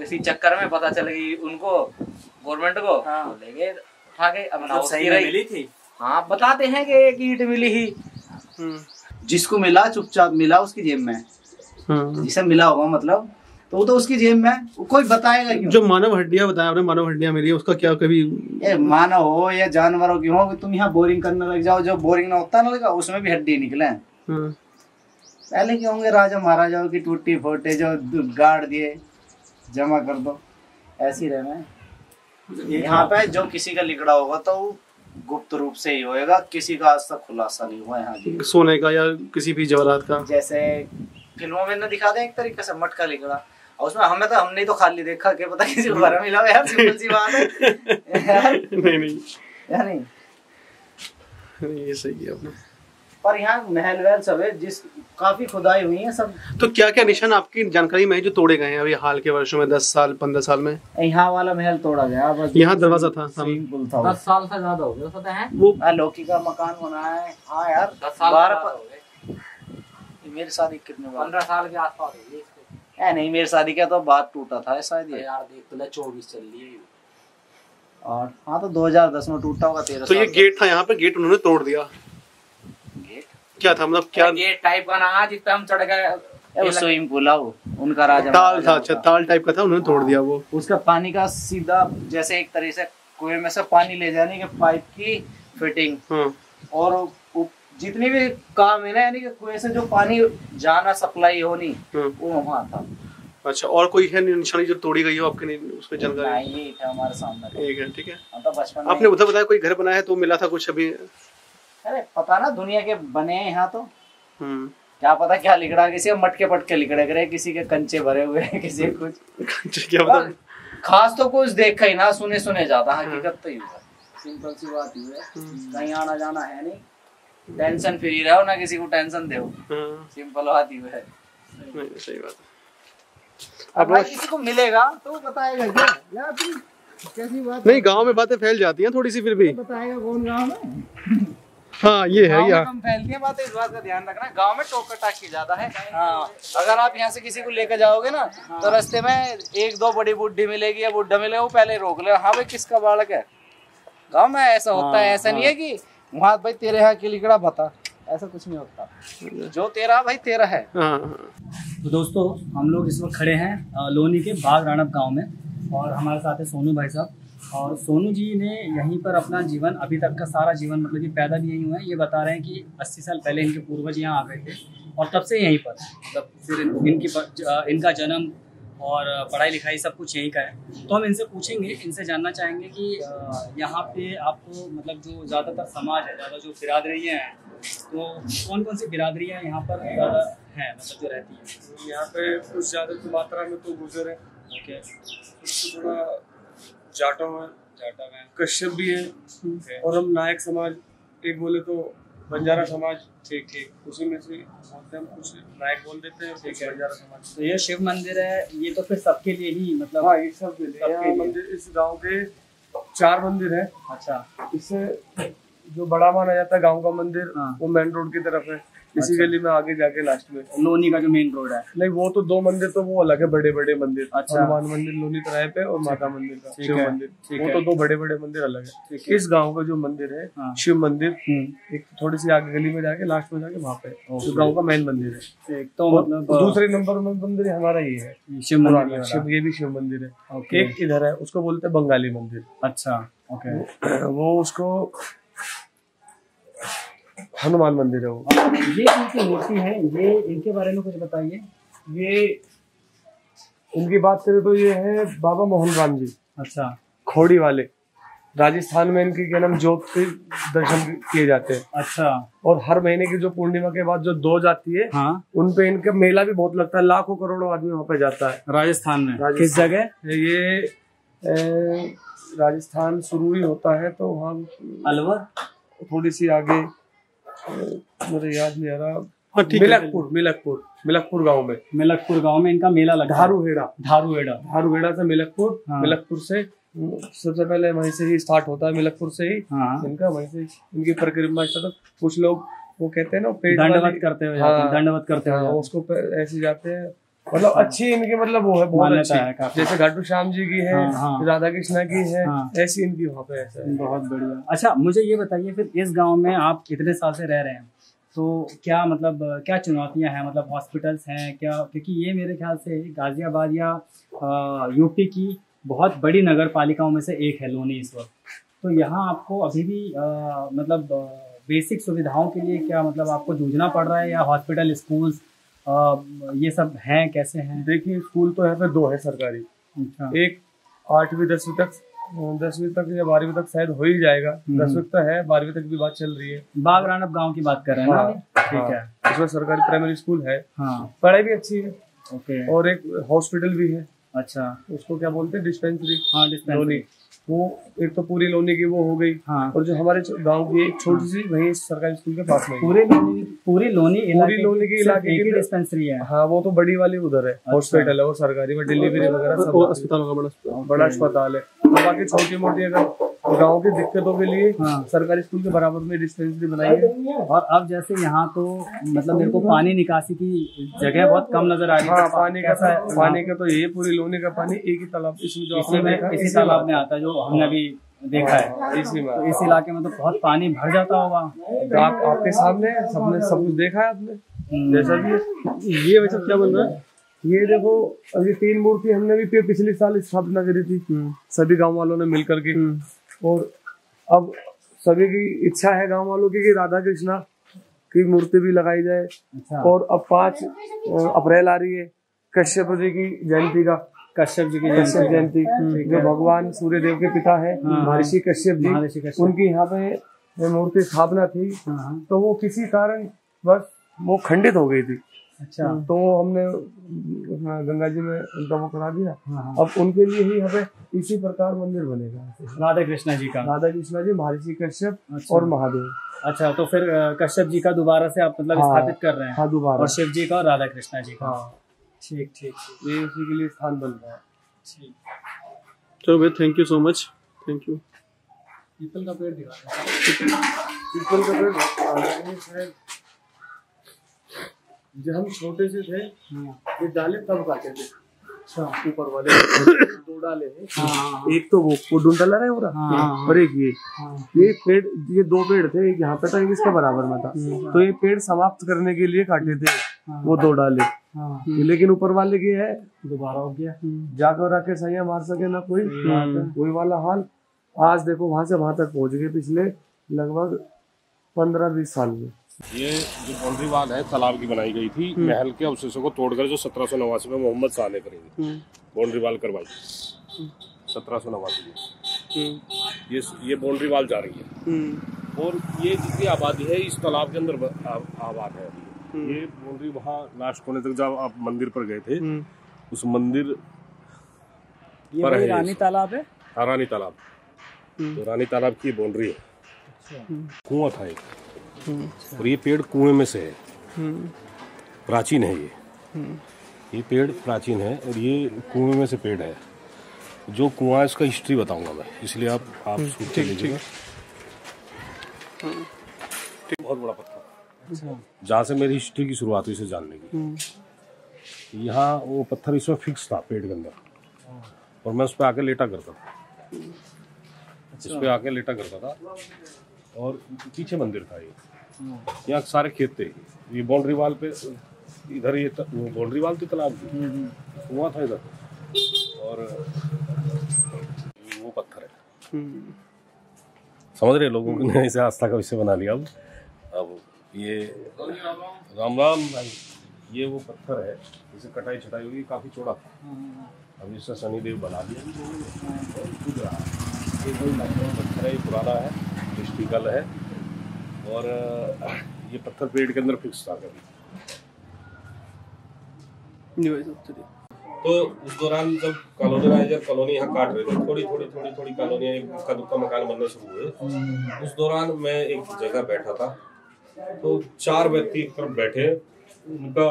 इसी चक्कर में पता चल गई उनको, गवर्नमेंट को ले गए उठा के। अब सही मिली थी। हाँ, बताते हैं कि एक ईंट मिली ही, जिसको मिला चुपचाप मिला उसकी जेब में, जिसे मिला होगा मतलब तो वो तो उसकी जेब में, कोई बताएगा क्यों? जो मानव हड्डियां बताया आपने, मानव हड्डियां मिली, उसका क्या कभी ए, मानव हो या जानवरों की हो, तुम यहाँ बोरिंग करने लग जाओ, जो बोरिंग ना होता ना लगा उसमें भी हड्डी निकले। पहले क्या होंगे, राजा महाराजाओं की टूटी फूटे जो गाड़ दिए, जमा कर दो, ऐसी रहना है। यहाँ पे जो किसी का लिखड़ा होगा तो गुप्त रूप से ही होएगा, किसी का आज तक खुलासा नहीं हुआ है। सोने का या किसी भी जवाहरात का, जैसे फिल्मों में ना दिखा दे एक तरीके से मटका लिखना, और उसमें हमें तो हमने तो खाली देखा कि पता किसी को बारा मिला यार, सिंपल सी बात है यार। नहीं नहीं यार नहीं, ये सही है आपने। पर यहाँ महल वहल सब है, जिस काफी खुदाई हुई है सब। तो क्या क्या निशान आपकी जानकारी में है जो तोड़े गए हैं अभी हाल के वर्षों में, दस साल पंद्रह साल में? यहाँ वाला महल तोड़ा गया, बस यहाँ दरवाजा था, था दस साल से ज्यादा हो गया, पता है वो लौकी का मकान बनाया है। हाँ यार दस साल बारह, मेरी शादी कितने पंद्रह साल के आसपास होगी नहीं, मेरी शादी का तो बात टूटा था शायद यार, देख तो चौबीस चल रही है और हाँ तो दो हज़ार दस में टूटा होगा तेरह। तो ये गेट था यहाँ पे, गेट उन्होंने तोड़ दिया। गेट क्या था मतलब, क्या गेट टाइप का ना जिस पे हम चढ़ गए, स्विमिंग पूल उनका राजा ताल था, अच्छा ताल टाइप का था, उन्होंने तोड़ दिया वो। उसका पानी का सीधा जैसे एक तरह से कुएं में से पानी ले जाने के पाइप की फिटिंग, और जितनी भी काम है ना, यानी कि कुएं से जो पानी जाना सप्लाई होनी वो वहाँ था। अच्छा, और कोई है निशानी जो तोड़ी गई हो आपके उस पे जानकारी? नहीं, यही था हमारे सामने। ठीक है ठीक है, मतलब आपने उधर बताया कोई घर बना है तो मिला था कुछ अभी? अरे पता ना दुनिया के बने हैं यहाँ तो, क्या पता क्या लिखड़ा, किसी मटके पटके लिखड़े करे, किसी के कंचे भरे हुए, किसी के कुछ, क्या खास तो कुछ देखा ही ना, सुने सुने जाता, हकीकत तो सिंपल सी बात ही है, कहीं आना जाना है नहीं, टेंशन फ्री रहो ना किसी को टेंशन दो, सिंपल बात ही है। नहीं सही बात है। अब किसी को मिलेगा तो बताएगा क्या यार, कैसी बात नहीं, गांव में बातें फैल जाती हैं थोड़ी सी, फिर भी बताएगा कौन गांव में। हाँ ये है यार, कम फैलती है बातें, इस बात का ध्यान रखना, गांव में टोका टाकी ज्यादा है। हाँ अगर आप यहाँ से किसी को लेकर जाओगे ना तो रास्ते में एक दो बड़ी बुढ़ी मिलेगी या बुढ़ा मिलेगा, वो पहले रोक ले, हाँ भाई किसका बालक है। गाँव में ऐसा होता है, ऐसा नहीं है की वहाँ भाई तेरे है कि लिकड़ा बता, ऐसा कुछ नहीं होता, जो तेरा भाई तेरा है। तो दोस्तों हम लोग इस वक्त खड़े हैं लोनी के बाघ राणप गांव में, और हमारे साथ है सोनू भाई साहब, और सोनू जी ने यहीं पर अपना जीवन अभी तक का सारा जीवन, मतलब कि पैदा भी यहीं हुए हैं, ये बता रहे हैं कि अस्सी साल पहले इनके पूर्वज यहाँ आ गए थे और तब से यहीं पर, मतलब फिर इनकी पर, इनका जन्म और पढ़ाई लिखाई सब कुछ यहीं का है। तो हम इनसे पूछेंगे, इनसे जानना चाहेंगे कि यहाँ पे आपको मतलब जो ज़्यादातर समाज है, ज़्यादा जो बिरादरियाँ हैं, तो कौन कौन सी बिरादरियाँ यहाँ पर ज़्यादा हैं, मतलब जो रहती हैं यहाँ पे? कुछ ज़्यादा मात्रा में तो गुजर है, ओके, थोड़ा जाटों में जाटा में कश्यप भी है, और हम नायक समाज एक बोले तो बंजारा समाज, ठीक ठीक उसी में से बोलते हैं, कुछ नायक बोल देते हैं ठीक है बंजारा समाज। तो ये शिव मंदिर है, ये तो फिर सबके लिए ही मतलब? हाँ ये सबके लिए मंदिर, इस गांव के चार मंदिर है। अच्छा, इससे जो बड़ा माना जाता है गांव का मंदिर, हाँ। वो मेन रोड की तरफ है, इसी अच्छा। गली में आगे जाके लास्ट में लोनी का जो मेन रोड है, नहीं वो तो दो मंदिर तो वो अलग है, बड़े बड़े मंदिर, अच्छा हनुमान मंदिर लोनी तराई पे और माता मंदिर का शिव मंदिर, वो तो दो बड़े बड़े मंदिर अलग है। इस गांव का जो मंदिर है हाँ। शिव मंदिर, एक थोड़ी सी आगे गली में जाके लास्ट में जाके वहाँ पे जो गाँव का मेन मंदिर है। तो मतलब दूसरे नंबर में मंदिर हमारा ये है शिव मंदिर, शिव ये भी शिव मंदिर है। एक इधर है, उसको बोलते है बंगाली मंदिर। अच्छा ओके, वो उसको हनुमान मंदिर है। वो ये इनकी मूर्ति है, ये इनके बारे में कुछ बताइए। ये इनकी बात करें तो ये है बाबा मोहन राम जी, अच्छा खोड़ी वाले, राजस्थान में इनकी क्या नाम जोत के दर्शन किए जाते हैं। अच्छा, और हर महीने की जो पूर्णिमा के बाद जो दो जाती है हाँ? उन पे इनका मेला भी बहुत लगता है, लाखों करोड़ों आदमी वहाँ पे जाता है। राजस्थान में राजस्थान, किस जगह? ये ए, राजस्थान सुरूरी होता है तो वहाँ अलवर थोड़ी सी आगे, मुझे याद नहीं आ रहा, मिलकपुर मिलकपुर मिलकपुर गांव में, मिलकपुर गांव में इनका मेला लगा। धारूहेड़ा धारूहेड़ा धारूहेड़ा से मिलकपुर, मिलकपुर से सबसे पहले वहीं से ही स्टार्ट होता है, मिलकपुर से ही इनका, वहीं से इनकी परिक्रमा स्टार्ट। कुछ लोग वो कहते हैं ना पेट दंडवत करते हुए, दंडवत करते हैं उसको, ऐसे जाते हैं, मतलब अच्छी इनकी मतलब वो है, बहुत अच्छी, जैसे घाटू श्याम जी की है, हाँ, राधा कृष्णा की है, हाँ, ऐसी इनकी वहाँ पे ऐसा बहुत बढ़िया। अच्छा मुझे ये बताइए फिर, इस गांव में आप इतने साल से रह रहे हैं तो क्या मतलब क्या चुनौतियां हैं, मतलब हॉस्पिटल्स हैं क्या? क्योंकि ये मेरे ख्याल से गाजियाबाद या यूपी की बहुत बड़ी नगर पालिकाओं में से एक है लोनी इस वक्त, तो यहाँ आपको अभी भी मतलब बेसिक सुविधाओं के लिए क्या मतलब आपको जूझना पड़ रहा है, या हॉस्पिटल स्कूल्स आ, ये सब हैं कैसे हैं? देखिए स्कूल तो यहाँ पे दो है सरकारी, एक आठवीं दसवीं तक दसवीं तक या बारहवीं तक शायद हो ही जाएगा, दसवीं तक है, बारहवीं तक भी बात चल रही है। बाघ राणप गांव की बात कर रहे हैं ना? ठीक है, इसमें सरकारी प्राइमरी स्कूल है, पढ़ाई भी अच्छी है ओके, और एक हॉस्पिटल भी है। अच्छा, उसको क्या बोलते हैं, डिस्पेंसरी। हाँ, डिस्पेंसरी। वो एक तो पूरी लोनी की वो हो गई। हाँ। और जो हमारे गांव की एक छोटी सी वही सरकारी स्कूल के पास में पूरे लोनी पूरी लोनी पूरी लोनी के इलाके की डिस्पेंसरी है। हाँ, वो तो बड़ी वाली उधर है। अच्छा। हॉस्पिटल है और सरकारी में डिलीवरी वगैरह सब अस्पताल का बड़ा बड़ा अस्पताल है। बाकी छोटी मोटी अगर गाँव की दिक्कतों के लिए हाँ। सरकारी स्कूल के बराबर में डिस्पेंसरी बनाई है। और अब जैसे यहाँ तो मतलब मेरे को पानी निकासी की जगह बहुत कम नजर आ रही है। हाँ, पानी का पानी का तो ये पूरी लोनी का पानी एक ही तालाब इसमें जो इसी में इसी तालाब में आता है, जो हमने अभी देखा है। इसी में इस इलाके में तो बहुत पानी भर जाता होगा। आप आपके सामने सबने सब कुछ देखा है आपने, जैसा की ये वैसा क्या बन रहा है। ये देखो, अभी तीन मूर्ति हमने भी पिछले साल स्थापना करी थी सभी गाँव वालों ने मिलकर के, और अब सभी की इच्छा है गांव वालों की कि राधा कृष्णा की मूर्ति भी लगाई जाए। अच्छा। और अब पांच अप्रैल आ रही है कश्यप जी की जयंती का कश्यप जी की कश्यप जयंती, जो भगवान सूर्य देव के पिता है महर्षि कश्यप जी, उनकी यहाँ पे मूर्ति स्थापना थी, तो वो किसी कारण बस वो खंडित हो गई थी। अच्छा। तो हमने गंगा जी में उनका वो करा दिया। हाँ। अब उनके लिए ही यहाँ पे इसी प्रकार मंदिर बनेगा राधा कृष्णा जी का, राधा कृष्णा जी, महर्षि कश्यप। अच्छा। और महादेव। अच्छा, तो फिर कश्यप जी का दोबारा से आप मतलब हाँ। स्थापित कर रहे हैं। हाँ, दोबारा, और शिव जी का और राधा कृष्णा जी का। ठीक ठीक, ये उसी के लिए स्थान बन रहा है। ठीक, चलो भाई, thank you so much, thank you. पीपल का पेड़ दिखा, पीपल का पेड़ जब हम छोटे से थे ये डाले तब काटे थे। अच्छा। ऊपर वाले दो डाले हैं। हाँ। एक तो वो कुडुन डाला रहे हो रहा। हाँ। और एक ये हाँ। ये पेड़, ये दो पेड़ थे, एक यहाँ पे था, एक इसके बराबर में था। तो ये पेड़ समाप्त करने के लिए काटे थे। हाँ। वो दो डाले। हाँ। लेकिन ऊपर वाले के है दोबारा हो गया, जाकर रखे सैया मार सके ना कोई, कोई वाला हाल। आज देखो वहां से वहां तक पहुंच गए पिछले लगभग पंद्रह बीस साल में। ये जो बाउंड्री वाल है तालाब की बनाई गई थी, महल के अवशेषों को तोड़कर, जो सत्रह सौ नवासी में मोहम्मद शाह ने करी थी बाउंड्री वाल करवाई, सत्रह सौ नवासी में ये ये बाउंड्री वाल जा रही है। और ये जितनी आबादी है इस तालाब के अंदर आबाद है। ये बाउंड्री वहाँ लास्ट होने तक, जब आप मंदिर पर गए थे उस मंदिर पर है रानी तालाब है। हाँ, रानी तालाब, रानी तालाब की बाउंड्री है। कुआं था एक, और ये पेड़ कुएं में से है, प्राचीन है ये ये पेड़ प्राचीन है, और ये कुएं में से पेड़ है। जो कुआं है इसका हिस्ट्री बताऊंगा मैं, इसलिए आप आप सूचना लीजिएगा। बहुत बड़ा पत्थर, जहाँ से मेरी हिस्ट्री की शुरुआत हुई इसे जानने की। यहाँ वो पत्थर इसमें फिक्स था पेड़ के अंदर, और मैं उस पर आके लेटा करता था, इस पर आके लेटा करता था। और पीछे मंदिर था ये, यहाँ सारे खेत थे। ये बाउंड्री वाल पे इधर ये बाउंड्री वाल थी तालाब की, कुआं था इधर, और वो पत्थर है। समझ रहे लोगों ने इसे आस्था का विषय बना लिया। अब अब ये राम राम भाई, ये वो पत्थर है, इसे कटाई छटाई हुई, काफी चौड़ा था, अब इससे शनिदेव बना दिया। ये पत्थर है, ये पुराना है, गल है, और ये पत्थर पेड़ के अंदर फिक्स था कभी। तो उस दौरान जब कॉलोनाइजर कॉलोनी यहाँ काट रहे थे, थोड़ी थोड़ी थोड़ी थोड़ी कॉलोनियाँ एक दुक्का दुक्का मकान बनने शुरू हुए। उस दौरान मैं एक जगह बैठा था, तो चार व्यक्ति एक तरफ बैठे, उनका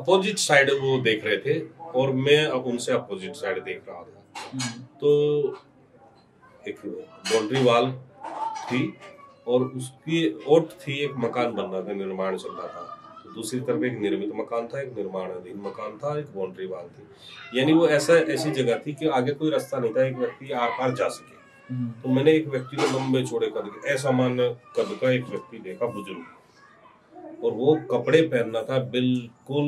अपोजिट साइड वो देख रहे थे, और मैं अब उनसे अपोजिट साइड देख रहा था। तो एक बाउंड्री वाल थी, और उसकी और थी एक मकान बनना था, निर्माण चल रहा था। तो दूसरी तरफ एक निर्मित मकान था, एक निर्माणाधीन मकान था, एक बाउंड्री वाल थी। यानी वो ऐसा ऐसी जगह थी कि आगे कोई रास्ता नहीं था, एक व्यक्ति आपार जा सके। तो मैंने एक व्यक्ति को लंबे चौड़े करके असामान्य कद का एक व्यक्ति देखा, बुजुर्ग, और वो कपड़े पहनना था बिल्कुल,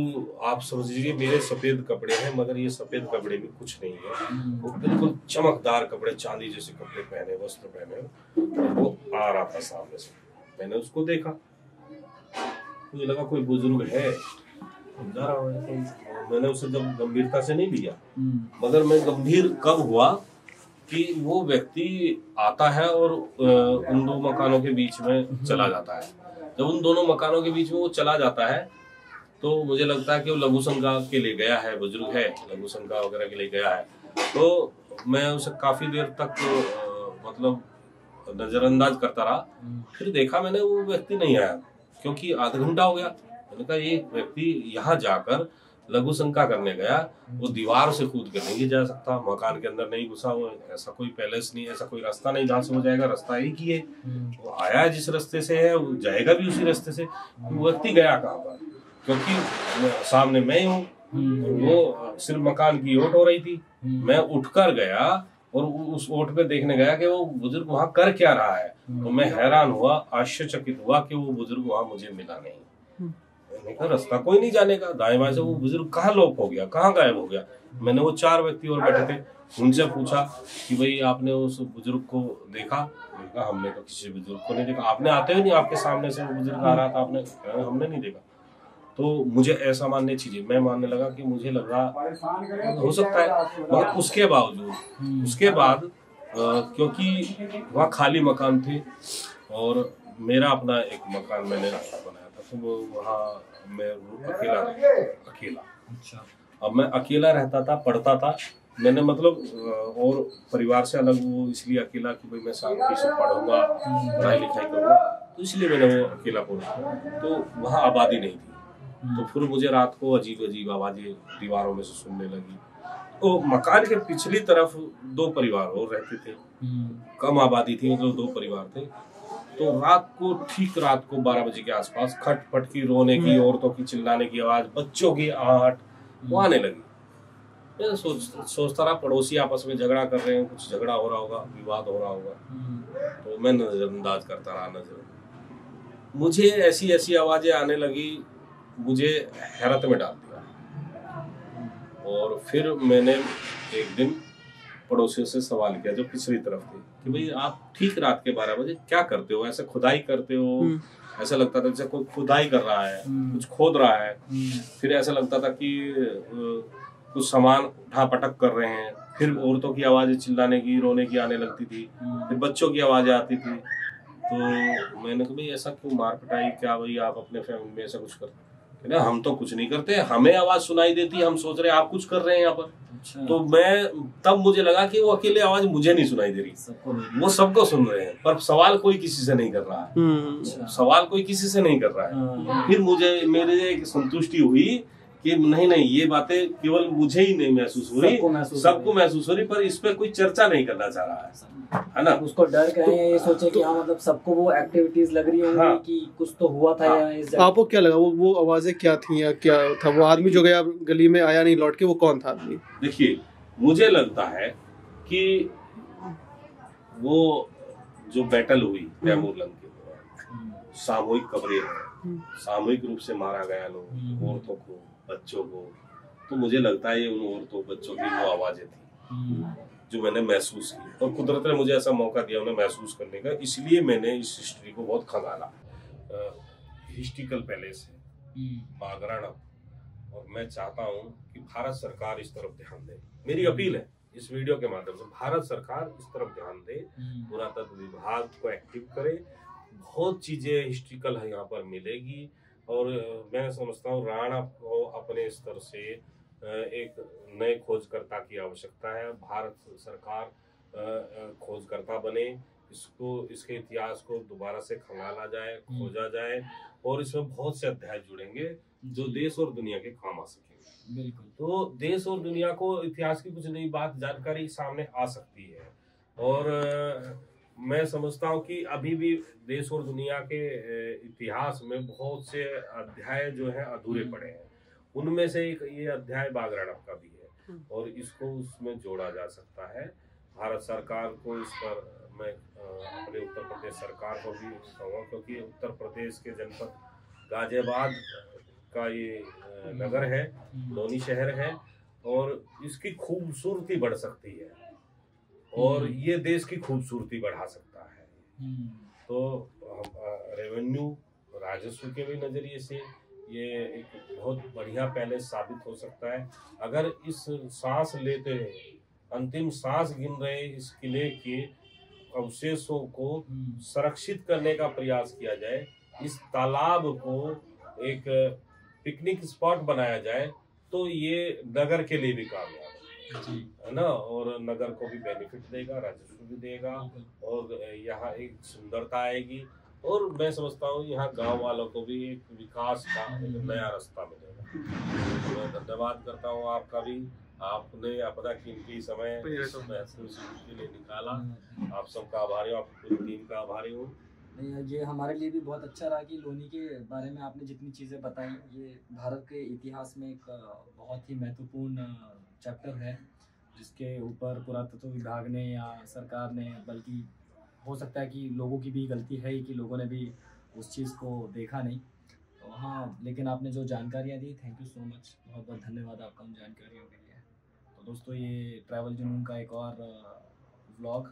आप समझिए मेरे सफेद कपड़े हैं, मगर ये सफेद कपड़े भी कुछ नहीं है, वो बिल्कुल चमकदार कपड़े, चांदी जैसे कपड़े पहने, वस्त्र पहने, और वो आ रहा था सामने से। मैंने उसको देखा, मुझे लगा कोई बुजुर्ग है, मैंने उसे जब गंभीरता से नहीं लिया, मगर मैं गंभीर कब हुआ कि वो व्यक्ति आता है और उन दो मकानों के बीच में चला जाता है। जब उन दोनों मकानों के बीच में वो चला जाता है तो मुझे लगता है कि वो लघुशंका के लिए गया है, बुजुर्ग है, लघुशंका वगैरह के लिए गया है। तो मैं उसे काफी देर तक मतलब नजरअंदाज करता रहा। फिर देखा मैंने वो व्यक्ति नहीं आया, क्योंकि आधा घंटा हो गया। मैंने कहा ये व्यक्ति यहाँ जाकर लघु शंका करने गया, वो दीवार से कूद कर नहीं जा सकता, मकान के अंदर नहीं घुसा, वो ऐसा कोई पैलेस नहीं, ऐसा कोई रास्ता नहीं जहाँ से हो जाएगा, रास्ता ही की है, वो आया जिस रास्ते से है वो जाएगा भी उसी रास्ते से। वो व्यक्ति गया कहाँ पर, क्योंकि सामने मैं हूँ, वो सिर्फ मकान की ओट हो रही थी। मैं उठकर गया और उस ओट पे देखने गया कि वो बुजुर्ग वहां कर क्या रहा है। तो मैं हैरान हुआ, आश्चर्यचकित हुआ कि वो बुजुर्ग वहां मुझे मिला नहीं। मैंने कहा रास्ता कोई नहीं जाने का, दाएं बाएं से वो बुजुर्ग कहाँ लोप हो गया, कहाँ गायब हो गया। मैंने वो चार व्यक्ति और बैठे थे उनसे पूछा कि भाई आपने उस बुजुर्ग को देखा? देखा, हमने तो किसी बुजुर्ग को नहीं देखा। आपने आते हुए नहीं, आपके सामने से वो बुजुर्ग आ रहा था, आपने? हमने नहीं देखा। तो मुझे ऐसा मानने चीजें मैं मानने लगा कि मुझे लग रहा हो सकता है, मगर उसके बावजूद उसके बाद क्योंकि वहाँ खाली मकान थे और मेरा अपना एक मकान मैंने बनाया था, तो वो वहाँ मैं अकेला अकेला अच्छा अब मैं अकेला रहता था, पढ़ता था। मैंने मतलब और परिवार से अलग, वो इसलिए अकेला कि भाई मैं शांति से पढ़ूंगा, पढ़ाई लिखाई करूँगा, तो इसलिए मैंने वो अकेला पढ़ा। तो वहाँ आबादी नहीं थी, तो फिर मुझे रात को अजीब अजीब आवाजें दीवारों में से सुनने लगी। तो मकान के पिछली तरफ दो परिवार और रहते थे, कम आबादी थी, मतलब दो परिवार थे। तो रात को ठीक रात को बारह बजे के आसपास खटपट की, रोने की, औरतों की चिल्लाने की आवाज, बच्चों की आहट वो आने लगी। मैं सोच सोचता रहा पड़ोसी आपस में झगड़ा कर रहे हैं, कुछ झगड़ा हो रहा होगा, विवाद हो रहा होगा। तो मैं नजरअंदाज करता रहा, नजर मुझे ऐसी ऐसी आवाजें आने लगी, मुझे हैरत में डाल दिया। और फिर मैंने एक दिन पड़ोसियों से सवाल किया जो पिछली तरफ थे कि भाई आप ठीक रात के बारह बजे क्या करते हो, ऐसे खुदाई करते हो? ऐसा लगता था जैसे कोई खुदाई कर रहा है, कुछ खोद रहा है। फिर ऐसा लगता था कि कुछ सामान उठा पटक कर रहे हैं। फिर औरतों की आवाजें चिल्लाने की, रोने की आने लगती थी, फिर बच्चों की आवाजें आती थी। तो मैंने कहा भाई ऐसा क्यों, मार पिटाई क्या भाई आप अपने फैमिली में ऐसा कुछ करते? ना, हम तो कुछ नहीं करते, हमें आवाज सुनाई देती, हम सोच रहे हैं आप कुछ कर रहे हैं यहाँ पर। अच्छा। तो मैं तब मुझे लगा कि वो अकेले आवाज मुझे नहीं सुनाई दे रही, सबको वो सबको सुन रहे हैं, पर सवाल कोई किसी से नहीं कर रहा है। अच्छा। सवाल कोई किसी से नहीं कर रहा है। फिर मुझे मेरे एक संतुष्टि हुई कि नहीं नहीं, ये बातें केवल मुझे ही नहीं महसूस हो रही, सबको महसूस हो रही, पर इस पर कोई चर्चा नहीं करना चाह रहा है, है ना? उसको डर कहें या ये सोचे कि हाँ मतलब सबको वो एक्टिविटीज लग रही होंगी कि कुछ तो हुआ था। या आपको क्या लगा वो वो आवाजें क्या थी या क्या था? वो आदमी जो गया गली में, आया नहीं लौट के, वो कौन था आदमी? देखिए मुझे लगता है कि वो जो बैटल हुई तैमूर लंग के दौरान, सामूहिक कब्रें, सामूहिक रूप से मारा गया लोग, औरतों को, बच्चों को, तो मुझे लगता है ये उन औरतों बच्चों की वो आवाजें थी जो मैंने महसूस की। और कुदरत ने मुझे ऐसा मौका दिया उन्हें महसूस करने का, इसलिए मैंने इस हिस्ट्री को बहुत खंगाला। हिस्ट्रिकल पैलेस है बाघ राणप, और मैं चाहता हूँ कि भारत सरकार इस तरफ ध्यान दे। मेरी अपील है इस वीडियो के माध्यम से, भारत सरकार इस तरफ ध्यान दे, पुरातत्व विभाग को एक्टिव करे, बहुत चीजें हिस्ट्रिकल है यहाँ पर मिलेगी। और मैं समझता हूँ राणा को अपने स्तर से एक नए खोजकर्ता की आवश्यकता है। भारत सरकार खोजकर्ता बने, इसको इसके इतिहास को दोबारा से खंगाला जाए, खोजा जाए, और इसमें बहुत से अध्याय जुड़ेंगे जो देश और दुनिया के काम आ सकेंगे। बिल्कुल, तो देश और दुनिया को इतिहास की कुछ नई बात, जानकारी सामने आ सकती है। और मैं समझता हूँ कि अभी भी देश और दुनिया के इतिहास में बहुत से अध्याय जो हैं अधूरे पड़े हैं, उनमें से एक ये अध्याय बाघ राणप का भी है, और इसको उसमें जोड़ा जा सकता है। भारत सरकार को इस पर, मैं अपने उत्तर प्रदेश सरकार को भी कहूँगा, क्योंकि उत्तर प्रदेश के जनपद गाजियाबाद का ये नगर है, लोनी शहर है, और इसकी खूबसूरती बढ़ सकती है और ये देश की खूबसूरती बढ़ा सकता है। तो रेवेन्यू, राजस्व के भी नज़रिए से ये एक बहुत बढ़िया पैलेस साबित हो सकता है। अगर इस सांस लेते अंतिम सांस गिन रहे इस किले के अवशेषों को संरक्षित करने का प्रयास किया जाए, इस तालाब को एक पिकनिक स्पॉट बनाया जाए तो ये नगर के लिए भी कामयाब है ना, और नगर को भी बेनिफिट देगा, राजस्व भी देगा और यहाँ एक सुंदरता आएगी और मैं समझता हूँ यहाँ गांव वालों को भी एक विकास का एक नया रास्ता मिलेगा। तो मैं धन्यवाद करता हूँ आपका भी, आपने अपना कीमती समय के लिए निकाला, आप सबका आभारी हूँ, आप पूरी टीम का आभारी हूँ। ये हमारे लिए भी बहुत अच्छा रहा कि लोनी के बारे में आपने जितनी चीज़ें बताई ये भारत के इतिहास में एक बहुत ही महत्वपूर्ण चैप्टर है जिसके ऊपर पुरातत्व विभाग ने या सरकार ने, बल्कि हो सकता है कि लोगों की भी गलती है कि लोगों ने भी उस चीज़ को देखा नहीं। तो हाँ, लेकिन आपने जो जानकारियाँ दी, थैंक यू सो मच, बहुत बहुत धन्यवाद आपका उन जानकारियों के लिए। तो दोस्तों, ये ट्रैवल जुनून का एक और व्लॉग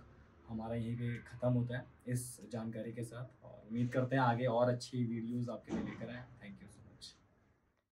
हमारा यहीं पे ख़त्म होता है इस जानकारी के साथ, और उम्मीद करते हैं आगे और अच्छी वीडियोस आपके लिए लेकर आएँ। Thank you.